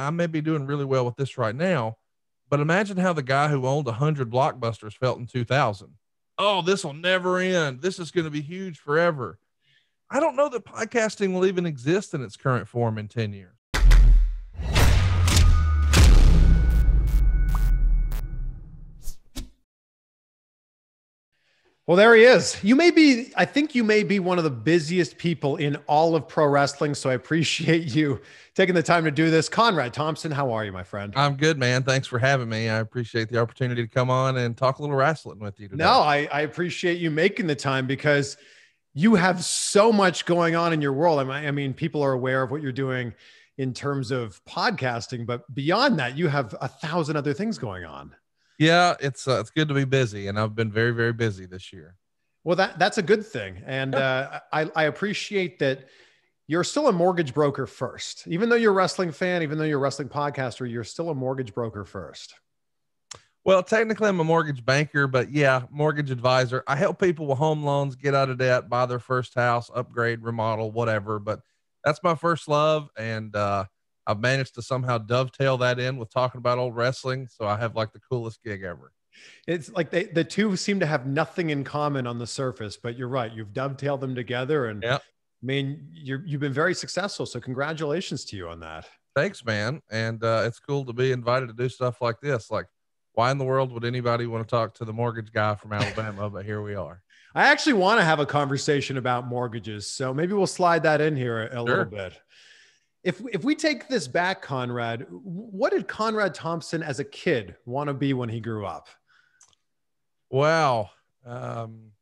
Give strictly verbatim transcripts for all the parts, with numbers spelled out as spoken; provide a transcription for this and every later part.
I may be doing really well with this right now, but imagine how the guy who owned a hundred Blockbusters felt in two thousand. Oh, this will never end. This is going to be huge forever. I don't know that podcasting will even exist in its current form in ten years. Well, there he is. You may be, I think you may be one of the busiest people in all of pro wrestling. So I appreciate you taking the time to do this. Conrad Thompson, how are you, my friend? I'm good, man. Thanks for having me. I appreciate the opportunity to come on and talk a little wrestling with you today. No, I, I appreciate you making the time because you have so much going on in your world. I mean, I mean, people are aware of what you're doing in terms of podcasting, but beyond that, you have a thousand other things going on. Yeah, it's uh, it's good to be busy, and I've been very, very busy this year. Well, that that's a good thing, and uh, I, I appreciate that you're still a mortgage broker first. Even though you're a wrestling fan, even though you're a wrestling podcaster, you're still a mortgage broker first. Well, technically, I'm a mortgage banker, but yeah, mortgage advisor. I help people with home loans, get out of debt, buy their first house, upgrade, remodel, whatever, but that's my first love, and uh I've managed to somehow dovetail that in with talking about old wrestling. So I have like the coolest gig ever. It's like they, the two seem to have nothing in common on the surface, but you're right. You've dovetailed them together. And yep. I mean, you're, you've been very successful. So congratulations to you on that. Thanks, man. And uh, it's cool to be invited to do stuff like this. Like, why in the world would anybody want to talk to the mortgage guy from Alabama? But here we are. I actually want to have a conversation about mortgages. So maybe we'll slide that in here a, a sure. little bit. If, if we take this back, Conrad, what did Conrad Thompson as a kid want to be when he grew up? Wow. Um,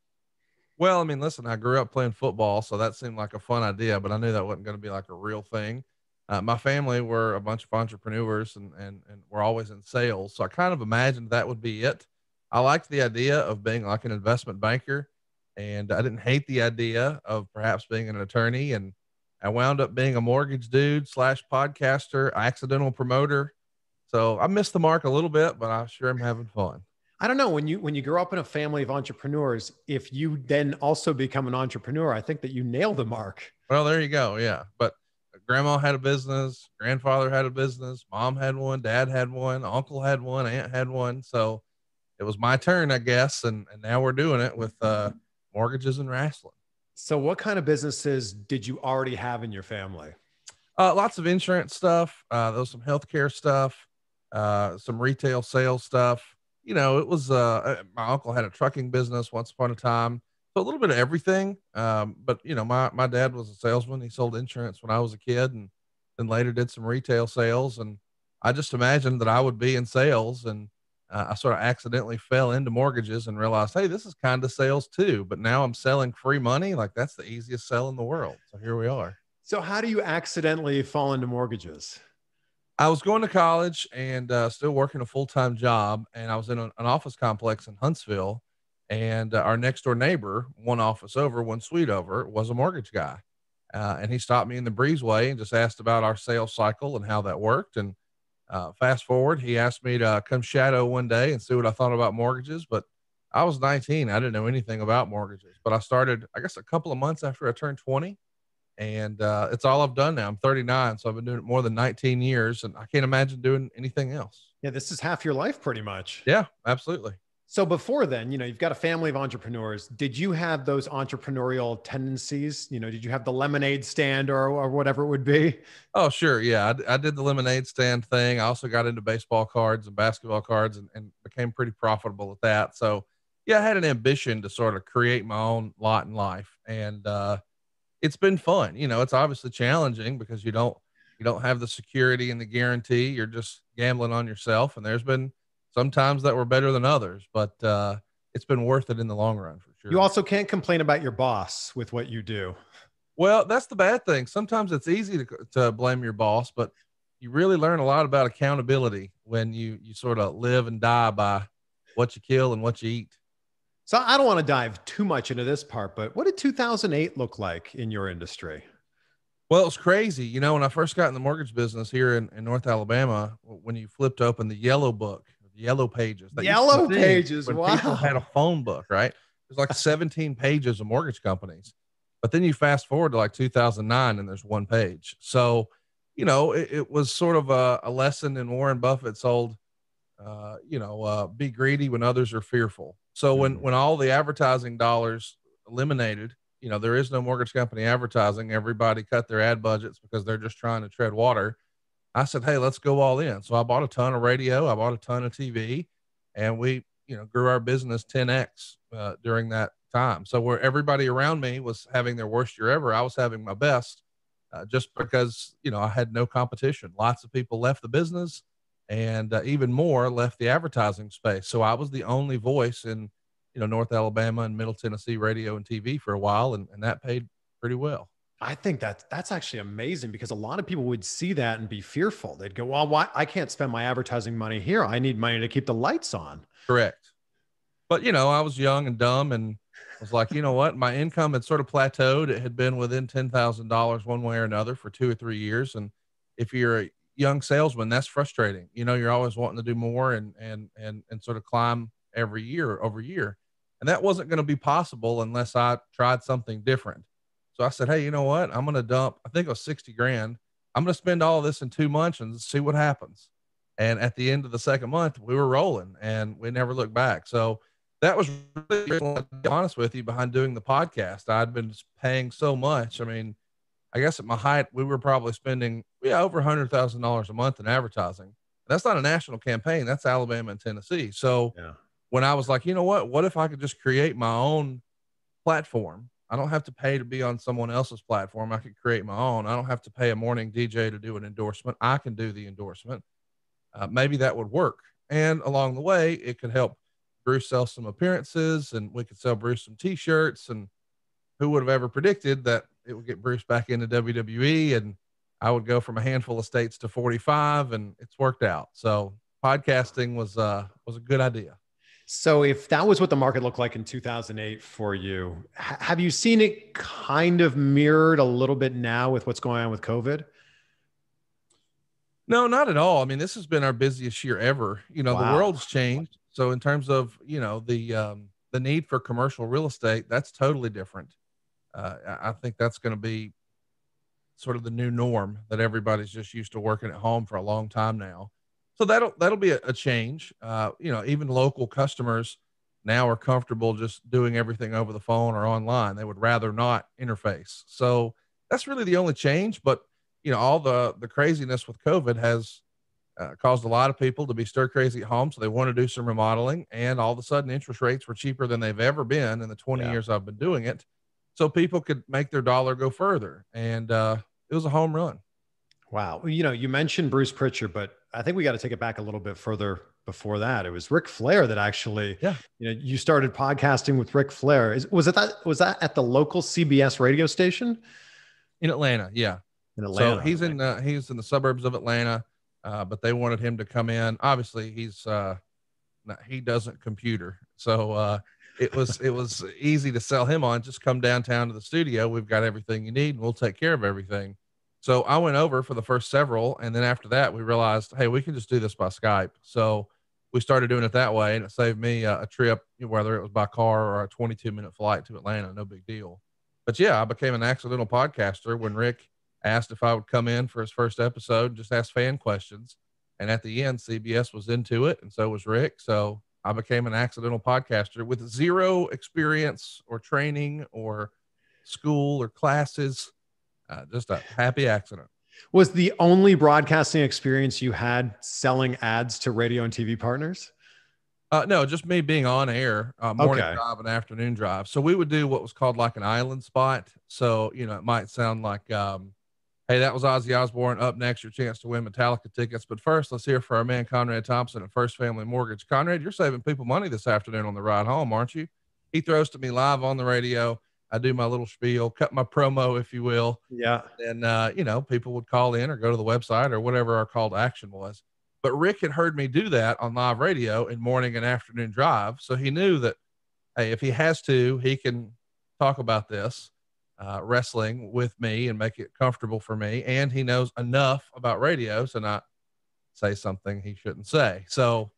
well, I mean, listen, I grew up playing football, so that seemed like a fun idea, but I knew that wasn't going to be like a real thing. Uh, my family were a bunch of entrepreneurs and, and, and were always in sales. So I kind of imagined that would be it. I liked the idea of being like an investment banker, and I didn't hate the idea of perhaps being an attorney, and I wound up being a mortgage dude slash podcaster, accidental promoter. So I missed the mark a little bit, but I sure am having fun. I don't know. When you, when you grow up in a family of entrepreneurs, if you then also become an entrepreneur, I think that you nail the mark. Well, there you go. Yeah. But grandma had a business, grandfather had a business, mom had one, dad had one, uncle had one, aunt had one. So it was my turn, I guess. And, and now we're doing it with uh, mortgages and wrestling. So what kind of businesses did you already have in your family? Uh, lots of insurance stuff. Uh, there was some healthcare stuff, uh, some retail sales stuff. You know, it was, uh, my uncle had a trucking business once upon a time, so a little bit of everything. Um, but you know, my, my dad was a salesman. He sold insurance when I was a kid, and then later did some retail sales. And I just imagined that I would be in sales, and uh, I sort of accidentally fell into mortgages and realized, hey, this is kind of sales too, but now I'm selling free money. Like, that's the easiest sell in the world. So here we are. So how do you accidentally fall into mortgages? I was going to college and uh, still working a full-time job. And I was in an, an office complex in Huntsville, and uh, our next door neighbor, one office over, one suite over, was a mortgage guy. Uh, and he stopped me in the breezeway and just asked about our sales cycle and how that worked. And Uh, fast forward, he asked me to uh, come shadow one day and see what I thought about mortgages, but I was nineteen. I didn't know anything about mortgages, but I started, I guess, a couple of months after I turned twenty, and uh, it's all I've done now. I'm thirty-nine. So I've been doing it more than nineteen years, and I can't imagine doing anything else. Yeah. This is half your life pretty much. Yeah, absolutely. So before then, you know, you've got a family of entrepreneurs. Did you have those entrepreneurial tendencies? You know, did you have the lemonade stand or, or whatever it would be? Oh, sure. Yeah. I, I did the lemonade stand thing. I also got into baseball cards and basketball cards, and, and became pretty profitable at that. So yeah, I had an ambition to sort of create my own lot in life. And, uh, it's been fun. You know, it's obviously challenging because you don't, you don't have the security and the guarantee. You're just gambling on yourself. And there's been sometimes that were better than others, but uh, it's been worth it in the long run for sure. You also can't complain about your boss with what you do. Well, that's the bad thing. Sometimes it's easy to, to blame your boss, but you really learn a lot about accountability when you, you sort of live and die by what you kill and what you eat. So I don't want to dive too much into this part, but what did two thousand eight look like in your industry? Well, it was crazy. You know, when I first got in the mortgage business here in, in North Alabama, when you flipped open the yellow book, Yellow pages. Yellow pages. Wow. People had a phone book, right? There's like seventeen pages of mortgage companies, but then you fast forward to like two thousand nine and there's one page. So, you know, it, it was sort of a, a lesson in Warren Buffett's old, uh, you know, uh, be greedy when others are fearful. So mm-hmm. when, when all the advertising dollars eliminated, you know, there is no mortgage company advertising. Everybody cut their ad budgets because they're just trying to tread water. I said, hey, let's go all in. So I bought a ton of radio. I bought a ton of T V, and we, you know, grew our business ten X uh, during that time. So where everybody around me was having their worst year ever, I was having my best uh, just because, you know, I had no competition. Lots of people left the business, and uh, even more left the advertising space. So I was the only voice in, you know, North Alabama and Middle Tennessee radio and T V for a while. And, and that paid pretty well. I think that that's actually amazing, because a lot of people would see that and be fearful. They'd go, well, why I can't spend my advertising money here. I need money to keep the lights on. Correct. But you know, I was young and dumb, and was like, you know what, my income had sort of plateaued. It had been within ten thousand dollars one way or another for two or three years. And if you're a young salesman, that's frustrating. You know, you're always wanting to do more and, and, and, and sort of climb every year over year. And that wasn't going to be possible unless I tried something different. So I said, hey, you know what? I'm going to dump, I think it was sixty grand. I'm going to spend all this in two months and see what happens. And at the end of the second month, we were rolling, and we never looked back. So that was really, to be honest with you, behind doing the podcast. I'd been paying so much. I mean, I guess at my height, we were probably spending yeah, over one hundred thousand dollars a month in advertising. That's not a national campaign. That's Alabama and Tennessee. So yeah. when I was like, you know what, what if I could just create my own platform? I don't have to pay to be on someone else's platform. I could create my own. I don't have to pay a morning D J to do an endorsement. I can do the endorsement. Uh, maybe that would work. And along the way, it could help Bruce sell some appearances, and we could sell Bruce some t-shirts, and who would have ever predicted that it would get Bruce back into W W E. And I would go from a handful of states to forty-five, and it's worked out. So podcasting was, uh, was a good idea. So if that was what the market looked like in two thousand eight for you, have you seen it kind of mirrored a little bit now with what's going on with COVID? No, not at all. I mean, this has been our busiest year ever. You know, wow. The world's changed. So in terms of, you know, the, um, the need for commercial real estate, that's totally different. Uh, I think that's going to be sort of the new norm, that everybody's just used to working at home for a long time now. So that'll, that'll be a, a change. Uh, you know, even local customers now are comfortable just doing everything over the phone or online. They would rather not interface. So that's really the only change. But you know, all the, the craziness with COVID has uh, caused a lot of people to be stir crazy at home. So they want to do some remodeling, and all of a sudden interest rates were cheaper than they've ever been in the twenty yeah. years I've been doing it. So people could make their dollar go further. And uh, it was a home run. Wow. You know, you mentioned Bruce Prichard, but I think we got to take it back a little bit further before that. It was Ric Flair that actually, yeah. you know, you started podcasting with Ric Flair. Is, was it that, was that at the local C B S radio station in Atlanta? Yeah. In Atlanta. So he's in, uh, he's in the suburbs of Atlanta, uh, but they wanted him to come in. Obviously he's, uh, not, he doesn't computer. So, uh, it was, it was easy to sell him on, just come downtown to the studio. We've got everything you need, and we'll take care of everything. So I went over for the first several, and then after that we realized, hey, we can just do this by Skype. So we started doing it that way, and it saved me uh, a trip, whether it was by car or a twenty-two minute flight to Atlanta, no big deal. But yeah, I became an accidental podcaster when Rick asked if I would come in for his first episode and just ask fan questions. And at the end, C B S was into it, and so was Rick. So I became an accidental podcaster with zero experience or training or school or classes. Uh, just a happy accident. Was the only broadcasting experience you had selling ads to radio and T V partners? Uh, no, just me being on air, uh, morning okay. drive and afternoon drive. So we would do what was called like an island spot. So, you know, it might sound like, um, hey, that was Ozzy Osbourne. Up next, your chance to win Metallica tickets. But first, let's hear for our man, Conrad Thompson at First Family Mortgage. Conrad, you're saving people money this afternoon on the ride home, aren't you? He throws to me live on the radio. I do my little spiel, cut my promo, if you will. Yeah. And, uh, you know, people would call in or go to the website or whatever our call to action was. But Rick had heard me do that on live radio in morning and afternoon drive. So he knew that, hey, if he has to, he can talk about this, uh, wrestling with me and make it comfortable for me. And he knows enough about radio to not say something he shouldn't say. So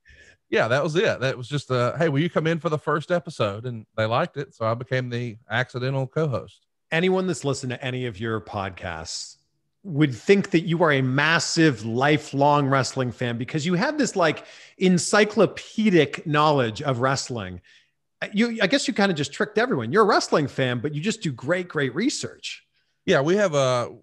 yeah, that was it. That was just a, hey, will you come in for the first episode? And they liked it. So I became the accidental co-host. Anyone that's listened to any of your podcasts would think that you are a massive lifelong wrestling fan because you have this like encyclopedic knowledge of wrestling. You, I guess you kind of just tricked everyone. You're a wrestling fan, but you just do great, great research. Yeah, we have a,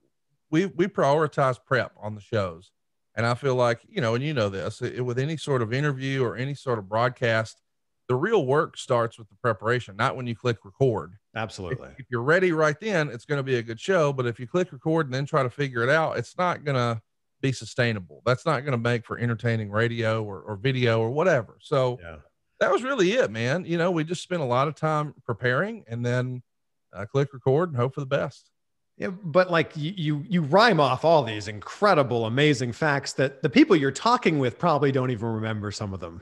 we, we prioritize prep on the shows. And I feel like, you know, and you know this, it, with any sort of interview or any sort of broadcast, the real work starts with the preparation, not when you click record. Absolutely. If, if you're ready right then, it's going to be a good show. But if you click record and then try to figure it out, it's not going to be sustainable. That's not going to make for entertaining radio or, or video or whatever. So yeah. That was really it, man. You know, we just spent a lot of time preparing and then uh, click record and hope for the best. Yeah, but like you, you, you rhyme off all these incredible, amazing facts that the people you're talking with probably don't even remember some of them.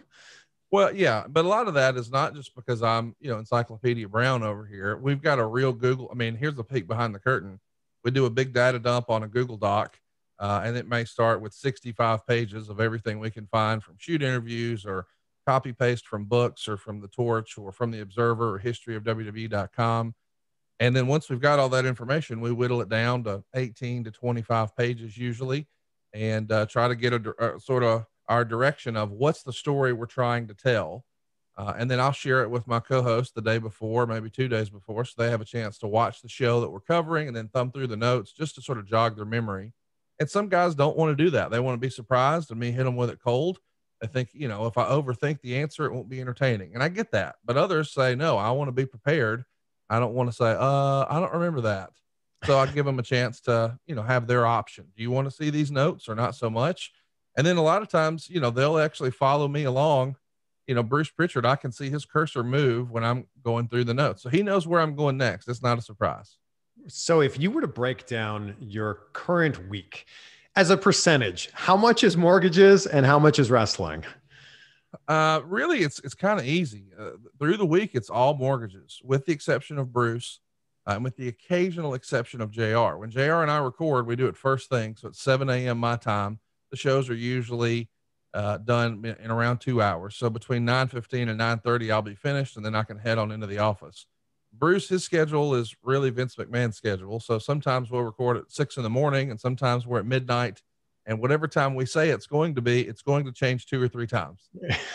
Well, yeah, but a lot of that is not just because I'm, you know, Encyclopedia Brown over here. We've got a real Google. I mean, here's the peek behind the curtain. We do a big data dump on a Google Doc, uh, and it may start with sixty-five pages of everything we can find from shoot interviews or copy paste from books or from the Torch or from the Observer or history of W W E dot com. And then once we've got all that information, we whittle it down to eighteen to twenty-five pages usually, and uh, try to get a, a sort of our direction of what's the story we're trying to tell. Uh, and then I'll share it with my co-host the day before, maybe two days before. So they have a chance to watch the show that we're covering and then thumb through the notes just to sort of jog their memory. And some guys don't want to do that. They want to be surprised and me hit them with it cold. I think, you know, if I overthink the answer, it won't be entertaining. And I get that, but others say, no, I want to be prepared. I don't want to say, uh, I don't remember that. So I give them a chance to, you know, have their option. Do you want to see these notes or not so much? And then a lot of times, you know, they'll actually follow me along. You know, Bruce Prichard, I can see his cursor move when I'm going through the notes. So he knows where I'm going next. It's not a surprise. So if you were to break down your current week as a percentage, how much is mortgages and how much is wrestling? Uh, really, it's, it's kind of easy. Uh, through the week, it's all mortgages with the exception of Bruce uh, and with the occasional exception of J R. When J R and I record, we do it first thing. So it's seven a m my time. The shows are usually uh, done in around two hours. So between nine fifteen and nine thirty, I'll be finished, and then I can head on into the office. Bruce, his schedule is really Vince McMahon's schedule. So sometimes we'll record at six in the morning, and sometimes we're at midnight. And whatever time we say it's going to be, it's going to change two or three times.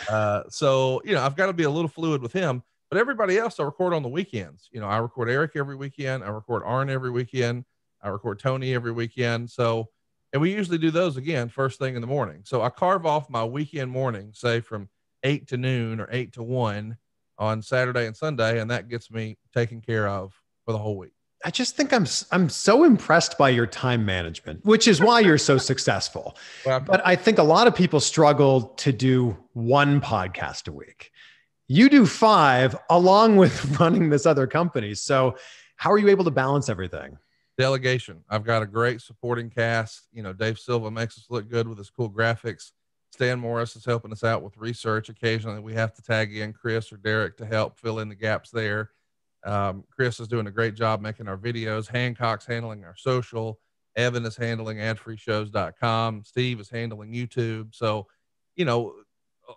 Uh, so, you know, I've got to be a little fluid with him. But everybody else, I record on the weekends. You know, I record Eric every weekend. I record Arn every weekend. I record Tony every weekend. So, and we usually do those again first thing in the morning. So I carve off my weekend morning, say from eight to noon or eight to one on Saturday and Sunday. And that gets me taken care of for the whole week. I just think I'm, I'm so impressed by your time management, which is why you're so successful. Well, but I think a lot of people struggle to do one podcast a week. You do five along with running this other company. So how are you able to balance everything? Delegation. I've got a great supporting cast. You know, Dave Silva makes us look good with his cool graphics. Stan Morris is helping us out with research. Occasionally we have to tag in Chris or Derek to help fill in the gaps there. Um, Chris is doing a great job making our videos. Hancock's handling our social. Evan is handling ad free shows dot com. Steve is handling YouTube. So, you know,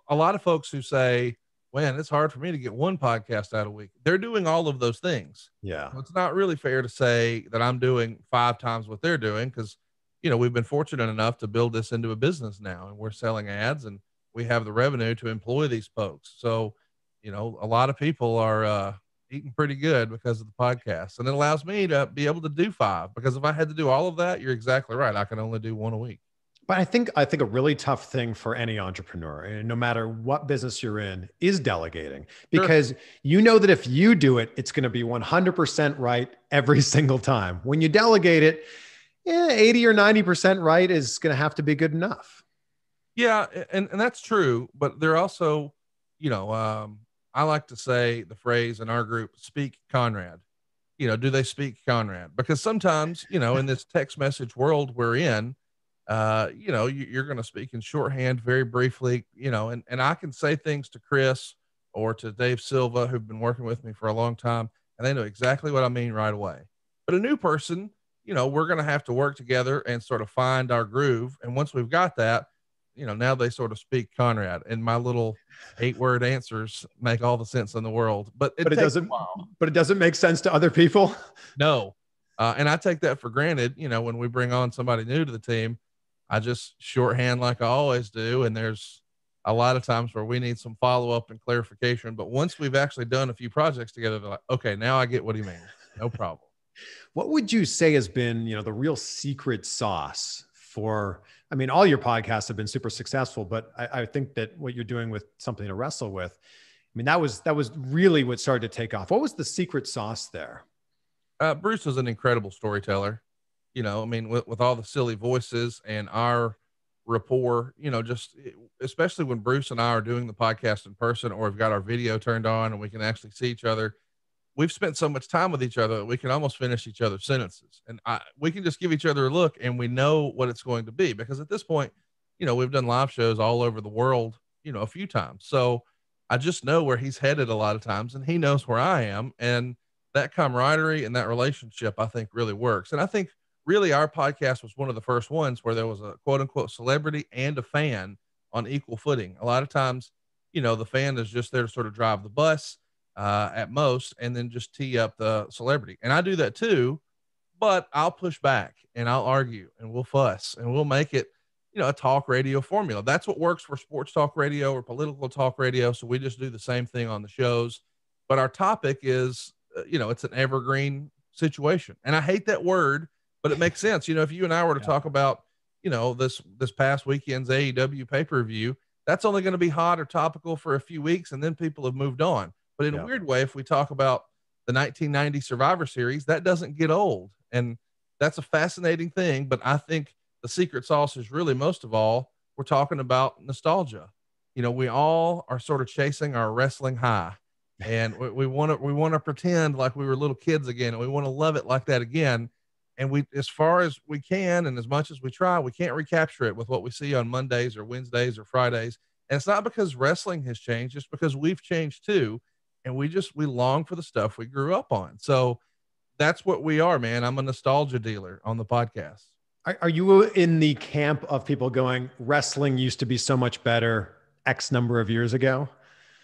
a lot of folks who say, man, it's hard for me to get one podcast out a week. They're doing all of those things. Yeah. So it's not really fair to say that I'm doing five times what they're doing. Cause you know, we've been fortunate enough to build this into a business now, and we're selling ads and we have the revenue to employ these folks. So, you know, a lot of people are uh, eating pretty good because of the podcast, and it allows me to be able to do five, because if I had to do all of that, you're exactly right. I can only do one a week. But I think, I think a really tough thing for any entrepreneur, and no matter what business you're in, is delegating, because sure. You know that if you do it, it's going to be one hundred percent right every single time. When you delegate it, yeah, eighty or ninety percent right is going to have to be good enough. Yeah. And, and that's true, but they're also, you know, um, I like to say the phrase in our group, speak Conrad. You know, do they speak Conrad? Because sometimes, you know, in this text message world we're in, uh, you know, you, you're going to speak in shorthand very briefly, you know, and, and I can say things to Chris or to Dave Silva, who've been working with me for a long time, and they know exactly what I mean right away. But a new person, you know, we're going to have to work together and sort of find our groove. And once we've got that, you know, now they sort of speak Conrad, and my little eight word answers make all the sense in the world, but it, but it doesn't, but it doesn't make sense to other people. No. Uh, and I take that for granted. You know, when we bring on somebody new to the team, I just shorthand like I always do. And there's a lot of times where we need some follow-up and clarification, but once we've actually done a few projects together, they're like, okay, now I get what he means. No problem. What would you say has been, you know, the real secret sauce for, I mean, all your podcasts have been super successful, but I, I think that what you're doing with Something to Wrestle With, I mean, that was, that was really what started to take off. What was the secret sauce there? Uh, Bruce is an incredible storyteller. You know, I mean, with, with all the silly voices and our rapport, you know, just especially when Bruce and I are doing the podcast in person, or we've got our video turned on and we can actually see each other, we've spent so much time with each other that we can almost finish each other's sentences. And I, we can just give each other a look and we know what it's going to be, because at this point, you know, we've done live shows all over the world, you know, a few times. So I just know where he's headed a lot of times, and he knows where I am. And that camaraderie and that relationship, I think, really works. And I think really our podcast was one of the first ones where there was a quote unquote celebrity and a fan on equal footing. A lot of times, you know, the fan is just there to sort of drive the bus uh, at most, and then just tee up the celebrity. And I do that too, but I'll push back and I'll argue and we'll fuss and we'll make it, you know, a talk radio formula. That's what works for sports talk radio or political talk radio. So we just do the same thing on the shows, but our topic is, uh, you know, it's an evergreen situation. And I hate that word, but it makes sense. You know, if you and I were to yeah. talk about, you know, this, this past weekend's A E W pay-per-view, that's only going to be hot or topical for a few weeks, and then people have moved on. But in yeah. a weird way, if we talk about the nineteen ninety Survivor Series, that doesn't get old. And that's a fascinating thing. But I think the secret sauce is really, most of all, we're talking about nostalgia. You know, we all are sort of chasing our wrestling high, and we want to, we want to pretend like we were little kids again, and we want to love it like that again. And we, as far as we can, and as much as we try, we can't recapture it with what we see on Mondays or Wednesdays or Fridays. And it's not because wrestling has changed, it's because we've changed too. And we just, we long for the stuff we grew up on. So that's what we are, man. I'm a nostalgia dealer on the podcast. Are, are you in the camp of people going, wrestling used to be so much better X number of years ago?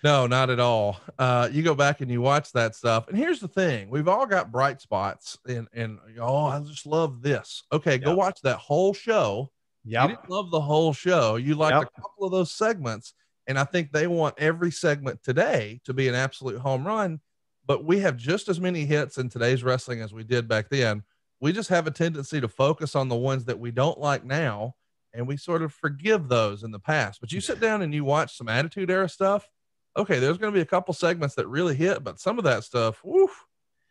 No, not at all. Uh, you go back and you watch that stuff. And here's the thing. We've all got bright spots, and, and oh, I just love this. Okay. Yep. Go watch that whole show. Yeah. You didn't love the whole show. You liked yep. a couple of those segments. And I think they want every segment today to be an absolute home run, but we have just as many hits in today's wrestling as we did back then. We just have a tendency to focus on the ones that we don't like now, and we sort of forgive those in the past. But you sit down and you watch some Attitude Era stuff. Okay, there's going to be a couple segments that really hit, but some of that stuff, woof,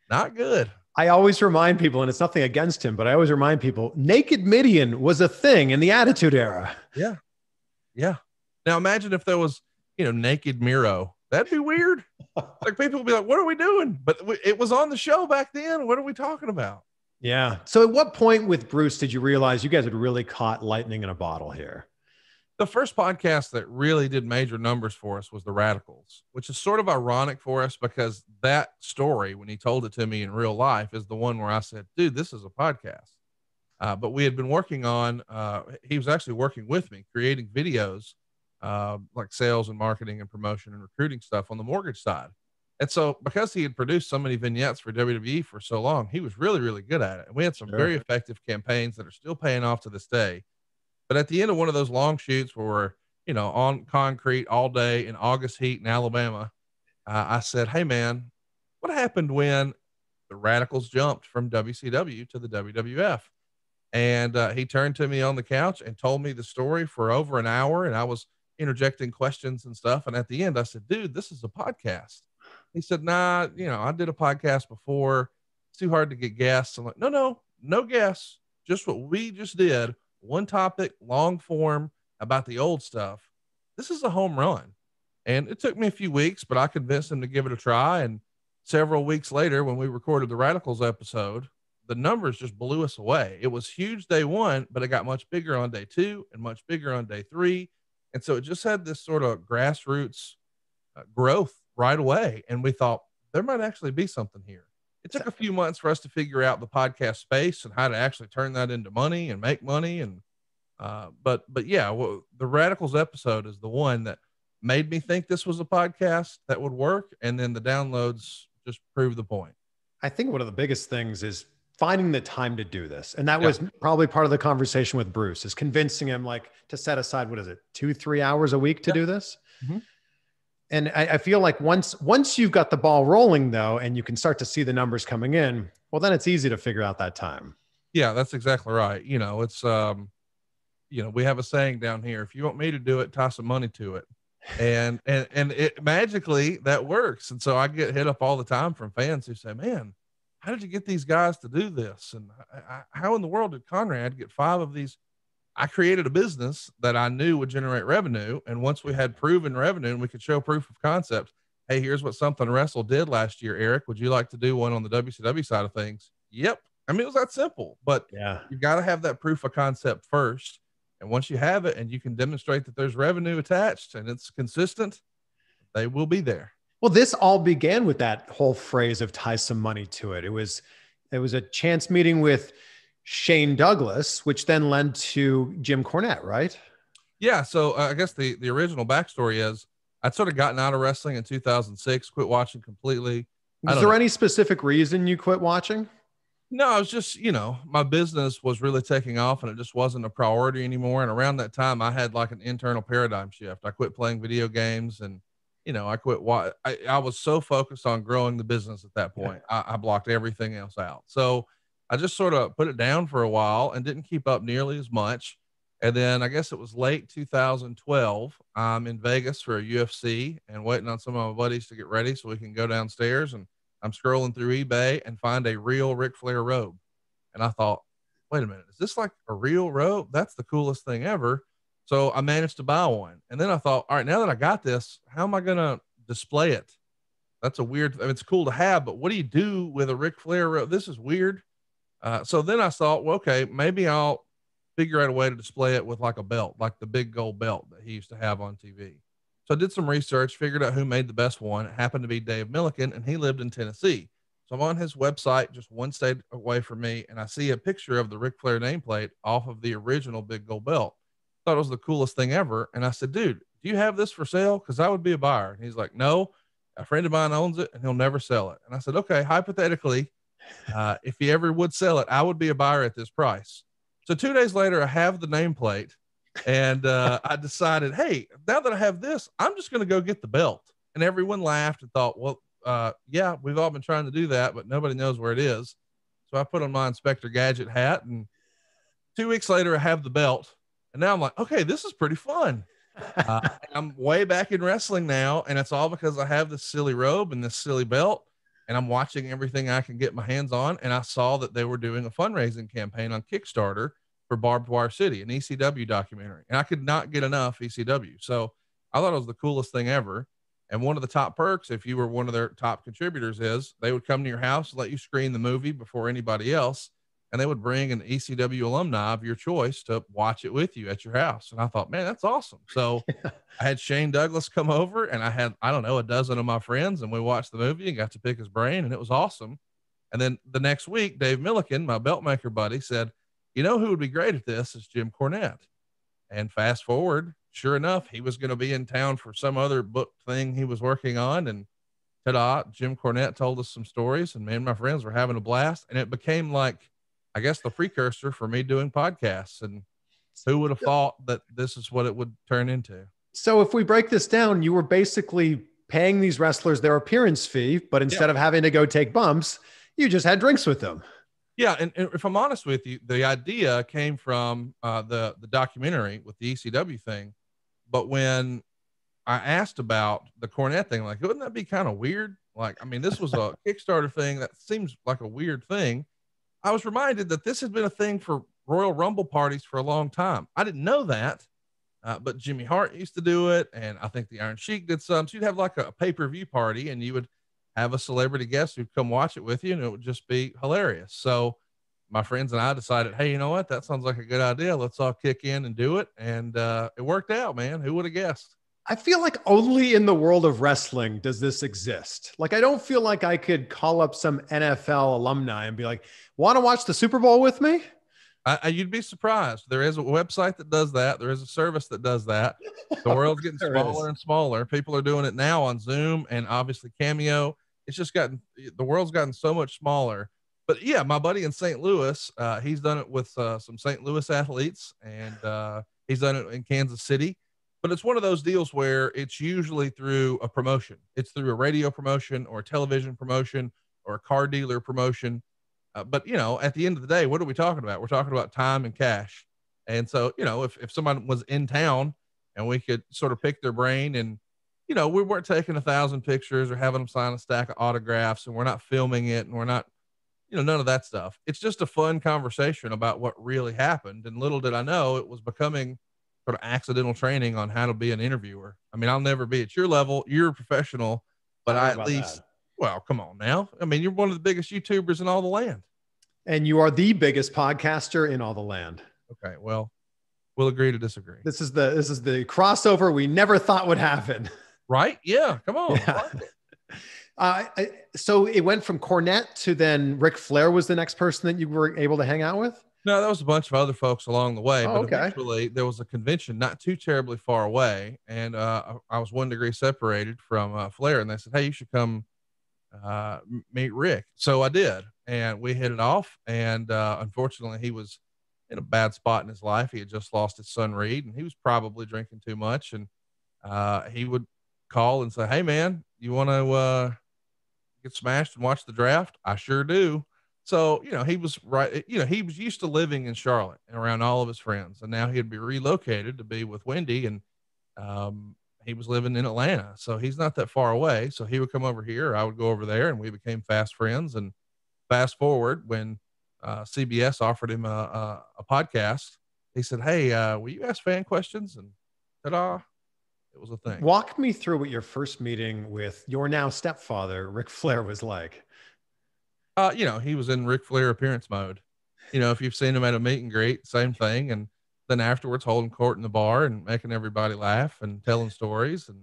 not good. I always remind people, and it's nothing against him, but I always remind people, Naked Midian was a thing in the Attitude Era. Yeah. Yeah. Now imagine if there was, you know, Naked Miro. That'd be weird. Like, people would be like, what are we doing? But we, it was on the show back then. What are we talking about? Yeah. So at what point with Bruce did you realize you guys had really caught lightning in a bottle here? The first podcast that really did major numbers for us was The Radicals, which is sort of ironic for us, because that story, when he told it to me in real life, is the one where I said, dude, this is a podcast. Uh, but we had been working on, uh, he was actually working with me, creating videos, uh, like sales and marketing and promotion and recruiting stuff on the mortgage side. And so because he had produced so many vignettes for W W E for so long, he was really, really good at it. And we had some sure. very effective campaigns that are still paying off to this day. But at the end of one of those long shoots where we're, you know, on concrete all day in August heat in Alabama, uh, I said, hey man, what happened when the Radicals jumped from W C W to the W W F? And uh, he turned to me on the couch and told me the story for over an hour. And I was interjecting questions and stuff. And at the end I said, dude, this is a podcast. He said, nah, you know, I did a podcast before. It's too hard to get guests. I'm like, no, no, no guests. Just what we just did. One topic, long form, about the old stuff. This is a home run. And it took me a few weeks, but I convinced him to give it a try. And several weeks later, when we recorded the Radicals episode, the numbers just blew us away. It was huge day one, but it got much bigger on day two and much bigger on day three. And so it just had this sort of grassroots uh, growth right away. And we thought there might actually be something here. It took a few months for us to figure out the podcast space and how to actually turn that into money and make money. And, uh, but, but yeah, well, the Radicals episode is the one that made me think this was a podcast that would work. And then the downloads just prove the point. I think one of the biggest things is finding the time to do this. And that yeah. was probably part of the conversation with Bruce, is convincing him like to set aside, what is it, two, three hours a week to yeah. do this. Mm-hmm. And I, I feel like once, once you've got the ball rolling though, and you can start to see the numbers coming in, well, then it's easy to figure out that time. Yeah, that's exactly right. You know, it's, um, you know, we have a saying down here, if you want me to do it, tie some money to it. And, and, and it magically that works. And so I get hit up all the time from fans who say, man, how did you get these guys to do this? And I, I, how in the world did Conrad get five of these? I created a business that I knew would generate revenue. And once we had proven revenue and we could show proof of concept, hey, here's what Something to Wrestle did last year. Eric, would you like to do one on the W C W side of things? Yep. I mean, it was that simple, but yeah. you got to have that proof of concept first. And once you have it and you can demonstrate that there's revenue attached and it's consistent, they will be there. Well, this all began with that whole phrase of tie some money to it. It was, it was a chance meeting with Shane Douglas, which then led to Jim Cornette, right? Yeah. So uh, I guess the, the original backstory is I'd sort of gotten out of wrestling in two thousand six, quit watching completely. Was there know. any specific reason you quit watching? No, I was just, you know, my business was really taking off and it just wasn't a priority anymore. And around that time I had like an internal paradigm shift. I quit playing video games and, you know, I quit. Why I, I was so focused on growing the business at that point, yeah. I, I blocked everything else out. So I just sort of put it down for a while and didn't keep up nearly as much. And then I guess it was late two thousand twelve. I'm in Vegas for a U F C and waiting on some of my buddies to get ready so we can go downstairs. And I'm scrolling through eBay and find a real Ric Flair robe. And I thought, wait a minute, is this like a real robe? That's the coolest thing ever. So I managed to buy one. And then I thought, all right, now that I got this, how am I going to display it? That's a weird, I mean, it's cool to have, but what do you do with a Ric Flair robe? This is weird. Uh, so then I thought, well, okay, maybe I'll figure out a way to display it with like a belt, like the big gold belt that he used to have on T V. So I did some research, figured out who made the best one. It happened to be Dave Milliken, and he lived in Tennessee. So I'm on his website, just one state away from me. And I see a picture of the Ric Flair nameplate off of the original big gold belt. Thought it was the coolest thing ever. And I said, dude, do you have this for sale? Because I would be a buyer. And he's like, no, a friend of mine owns it and he'll never sell it. And I said, okay, hypothetically, uh, if he ever would sell it, I would be a buyer at this price. So two days later, I have the nameplate and, uh, I decided, hey, now that I have this, I'm just going to go get the belt. And everyone laughed and thought, well, uh, yeah, we've all been trying to do that, but nobody knows where it is. So I put on my Inspector Gadget hat and two weeks later I have the belt. And now I'm like, okay, this is pretty fun. Uh, I'm way back in wrestling now. And it's all because I have this silly robe and this silly belt and I'm watching everything I can get my hands on. And I saw that they were doing a fundraising campaign on Kickstarter for Barbed Wire City, an E C W documentary. And I could not get enough E C W. So I thought it was the coolest thing ever. And one of the top perks, if you were one of their top contributors, is they would come to your house, let you screen the movie before anybody else. And they would bring an E C W alumni of your choice to watch it with you at your house. And I thought, man, that's awesome. So I had Shane Douglas come over and I had, I don't know, a dozen of my friends and we watched the movie and got to pick his brain and it was awesome. And then the next week, Dave Milliken, my belt maker buddy, said, you know, who would be great at this is Jim Cornette. And fast forward, sure enough, he was going to be in town for some other book thing he was working on. And ta-da, Jim Cornette told us some stories and me and my friends were having a blast. And it became like, I guess, the precursor for me doing podcasts. And who would have thought that this is what it would turn into? So if we break this down, you were basically paying these wrestlers their appearance fee, but instead yeah. of having to go take bumps, you just had drinks with them. Yeah. And, and if I'm honest with you, the idea came from uh, the, the documentary with the E C W thing. But when I asked about the Cornette thing, like, wouldn't that be kind of weird? Like, I mean, this was a Kickstarter thing. That seems like a weird thing. I was reminded that this had been a thing for Royal Rumble parties for a long time. I didn't know that, uh, but Jimmy Hart used to do it. And I think the Iron Sheik did some. So you'd have like a, a pay-per-view party and you would have a celebrity guest who'd come watch it with you and it would just be hilarious. So my friends and I decided, hey, you know what? That sounds like a good idea. Let's all kick in and do it. And uh, it worked out, man. Who would have guessed? I feel like only in the world of wrestling does this exist. Like, I don't feel like I could call up some N F L alumni and be like, want to watch the Super Bowl with me? I, I, you'd be surprised. There is a website that does that. There is a service that does that. The world's getting smaller and smaller. People are doing it now on Zoom and obviously Cameo. It's just gotten, the world's gotten so much smaller, But yeah, my buddy in Saint Louis, uh, he's done it with uh, some Saint Louis athletes, and uh, he's done it in Kansas City. But it's one of those deals where it's usually through a promotion. It's through a radio promotion or a television promotion or a car dealer promotion. Uh, but, you know, at the end of the day, what are we talking about? We're talking about time and cash. And so, you know, if, if someone was in town and we could sort of pick their brain, and, you know, we weren't taking a thousand pictures or having them sign a stack of autographs, and we're not filming it, and we're not, you know, none of that stuff. It's just a fun conversation about what really happened. And little did I know, it was becoming sort of accidental training on how to be an interviewer. I mean, I'll never be at your level. You're a professional, but I, I at least, that. Well, come on now. I mean, you're one of the biggest YouTubers in all the land. And you are the biggest podcaster in all the land. Okay. Well, we'll agree to disagree. This is the, this is the crossover we never thought would happen. Right? Yeah. Come on. Yeah. Uh, I, so it went from Cornette to then Ric Flair was the next person that you were able to hang out with? No, that was a bunch of other folks along the way. Oh, but okay. Eventually there was a convention not too terribly far away. And, uh, I was one degree separated from uh, Flair, and they said, hey, you should come, uh, meet Rick. So I did, and we hit it off. And, uh, unfortunately he was in a bad spot in his life. He had just lost his son Reed, and he was probably drinking too much. And, uh, he would call and say, hey man, you want to, uh, get smashed and watch the draft? I sure do. So, you know, he was right. You know, he was used to living in Charlotte and around all of his friends, and now he'd be relocated to be with Wendy. And, um, he was living in Atlanta, so he's not that far away. So he would come over here, I would go over there, and we became fast friends. And fast forward, when, uh, C B S offered him a, a, a podcast, he said, hey, uh, will you ask fan questions? And ta-da, it was a thing. Walk me through what your first meeting with your now stepfather, Ric Flair, was like. Uh, you know, he was in Ric Flair appearance mode. You know, if you've seen him at a meet and greet, same thing. And then afterwards, holding court in the bar and making everybody laugh and telling stories and,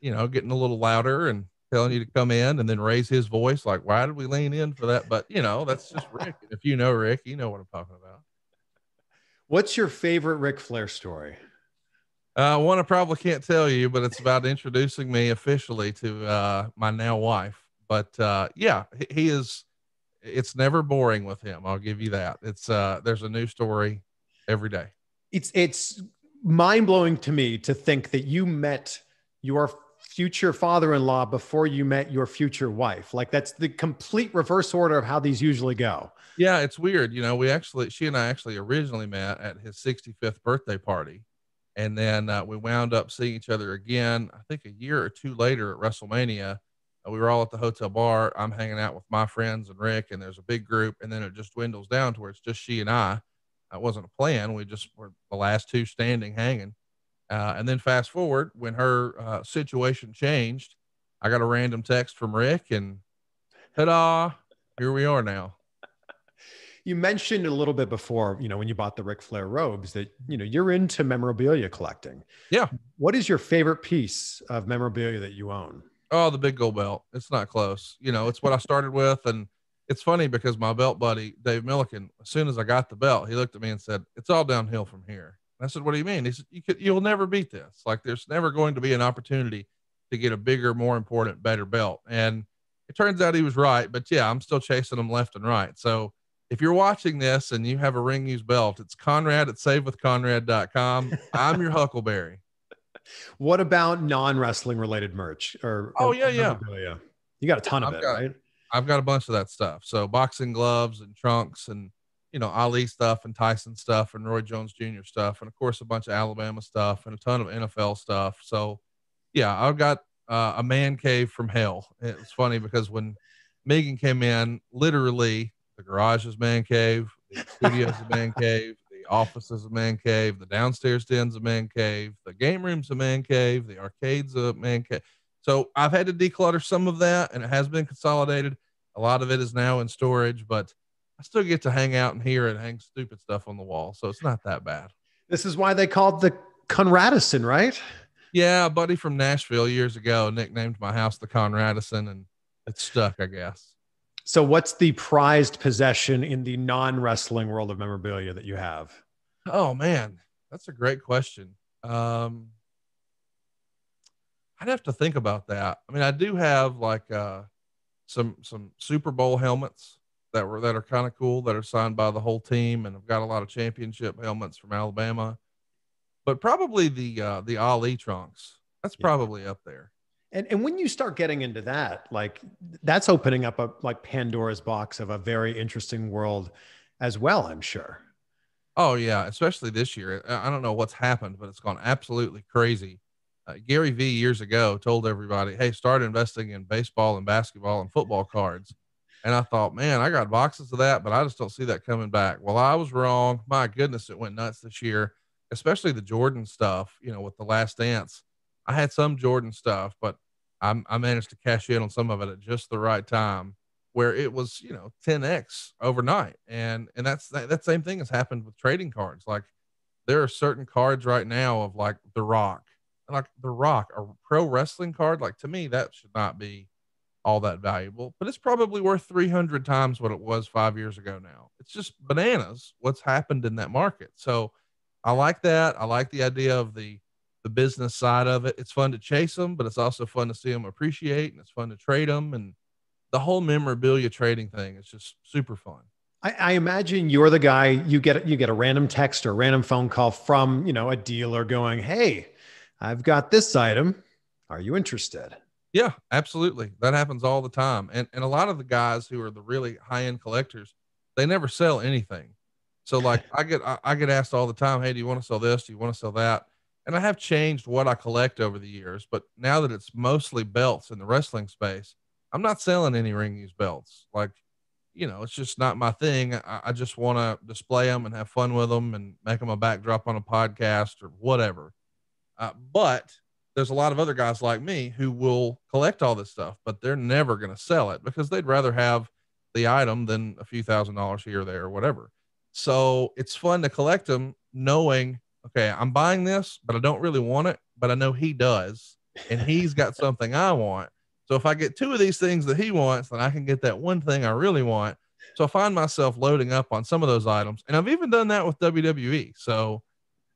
you know, getting a little louder and telling you to come in, and then raise his voice. Like, why did we lean in for that? But you know, that's just Rick. And if you know Rick, you know what I'm talking about. What's your favorite Ric Flair story? Uh, one I probably can't tell you, but it's about introducing me officially to, uh, my now wife. But, uh, yeah, he, he is, it's never boring with him. I'll give you that. It's, uh, there's a new story every day. It's, it's mind blowing to me to think that you met your future father-in-law before you met your future wife. Like, that's the complete reverse order of how these usually go. Yeah. It's weird. You know, we actually, she and I actually originally met at his sixty-fifth birthday party. And then, uh, we wound up seeing each other again, I think a year or two later at WrestleMania. We were all at the hotel bar. I'm hanging out with my friends and Rick, and there's a big group. And then it just dwindles down to where it's just she and I. That wasn't a plan. We just were the last two standing, hanging. Uh, and then fast forward, when her uh, situation changed, I got a random text from Rick, and ta-da, here we are now. You mentioned a little bit before, you know, when you bought the Ric Flair robes, that, you know, you're into memorabilia collecting. Yeah. What is your favorite piece of memorabilia that you own? Oh, the big gold belt. It's not close. You know, it's what I started with. And it's funny because my belt buddy, Dave Milliken, as soon as I got the belt, he looked at me and said, it's all downhill from here. And I said, what do you mean? He said, you could, you'll never beat this. Like, there's never going to be an opportunity to get a bigger, more important, better belt. And it turns out he was right, but yeah, I'm still chasing them left and right. So if you're watching this and you have a ring used belt, it's Conrad at save with conrad dot com. I'm your Huckleberry. What about non-wrestling related merch? Or, or oh yeah, yeah, yeah. You got a ton of I've it, got, right? I've got a bunch of that stuff. So boxing gloves and trunks, and you know, Ali stuff and Tyson stuff and Roy Jones Junior stuff, and of course a bunch of Alabama stuff and a ton of N F L stuff. So yeah, I've got uh, a man cave from hell. It was funny because when Megan came in, literally the garage is man cave, the studio is man cave. Office is a man cave, the downstairs den's a man cave, the game room's a man cave, the arcade's a man cave. So I've had to declutter some of that, and it has been consolidated. A lot of it is now in storage, but I still get to hang out in here and hang stupid stuff on the wall, so it's not that bad. This is why they called the Conradison, right? Yeah, a buddy from Nashville years ago nicknamed my house the Conradison, and it stuck, I guess. So what's the prized possession in the non-wrestling world of memorabilia that you have? Oh man, that's a great question. Um, I'd have to think about that. I mean, I do have like, uh, some, some Super Bowl helmets that were, that are kind of cool, that are signed by the whole team. And I've got a lot of championship helmets from Alabama, but probably the, uh, the Ali trunks, that's yeah. probably up there. And, and when you start getting into that, like that's opening up a, like Pandora's box of a very interesting world as well, I'm sure. Oh yeah. Especially this year. I don't know what's happened, but it's gone absolutely crazy. Uh, Gary Vee years ago told everybody, hey, start investing in baseball and basketball and football cards. And I thought, man, I got boxes of that, but I just don't see that coming back. Well, I was wrong. My goodness, it went nuts this year, especially the Jordan stuff, you know, with the Last Dance. I had some Jordan stuff, but I'm, I managed to cash in on some of it at just the right time where it was, you know, ten X overnight. And, and that's, that, that same thing has happened with trading cards. Like there are certain cards right now of like The Rock, like The Rock, a pro wrestling card. Like to me, that should not be all that valuable, but it's probably worth three hundred times what it was five years ago. Now it's just bananas what's happened in that market. So I like that. I like the idea of the, the business side of it. It's fun to chase them, but it's also fun to see them appreciate, and it's fun to trade them. And the whole memorabilia trading thing is just super fun. I imagine you're the guy, you get, you get a random text or a random phone call from, you know, a dealer going, hey, I've got this item. Are you interested? Yeah, absolutely. That happens all the time. And, and a lot of the guys who are the really high-end collectors, they never sell anything. So like I get, I, I get asked all the time, hey, do you want to sell this? Do you want to sell that? And I have changed what I collect over the years, but now that it's mostly belts in the wrestling space, I'm not selling any ring used belts. Like, you know, it's just not my thing. I, I just want to display them and have fun with them and make them a backdrop on a podcast or whatever. Uh, but there's a lot of other guys like me who will collect all this stuff, but they're never going to sell it because they'd rather have the item than a few thousand dollars here or there or whatever. So it's fun to collect them knowing, okay, I'm buying this, but I don't really want it, but I know he does. And he's got something I want. So if I get two of these things that he wants, then I can get that one thing I really want. So I find myself loading up on some of those items. And I've even done that with W W E. So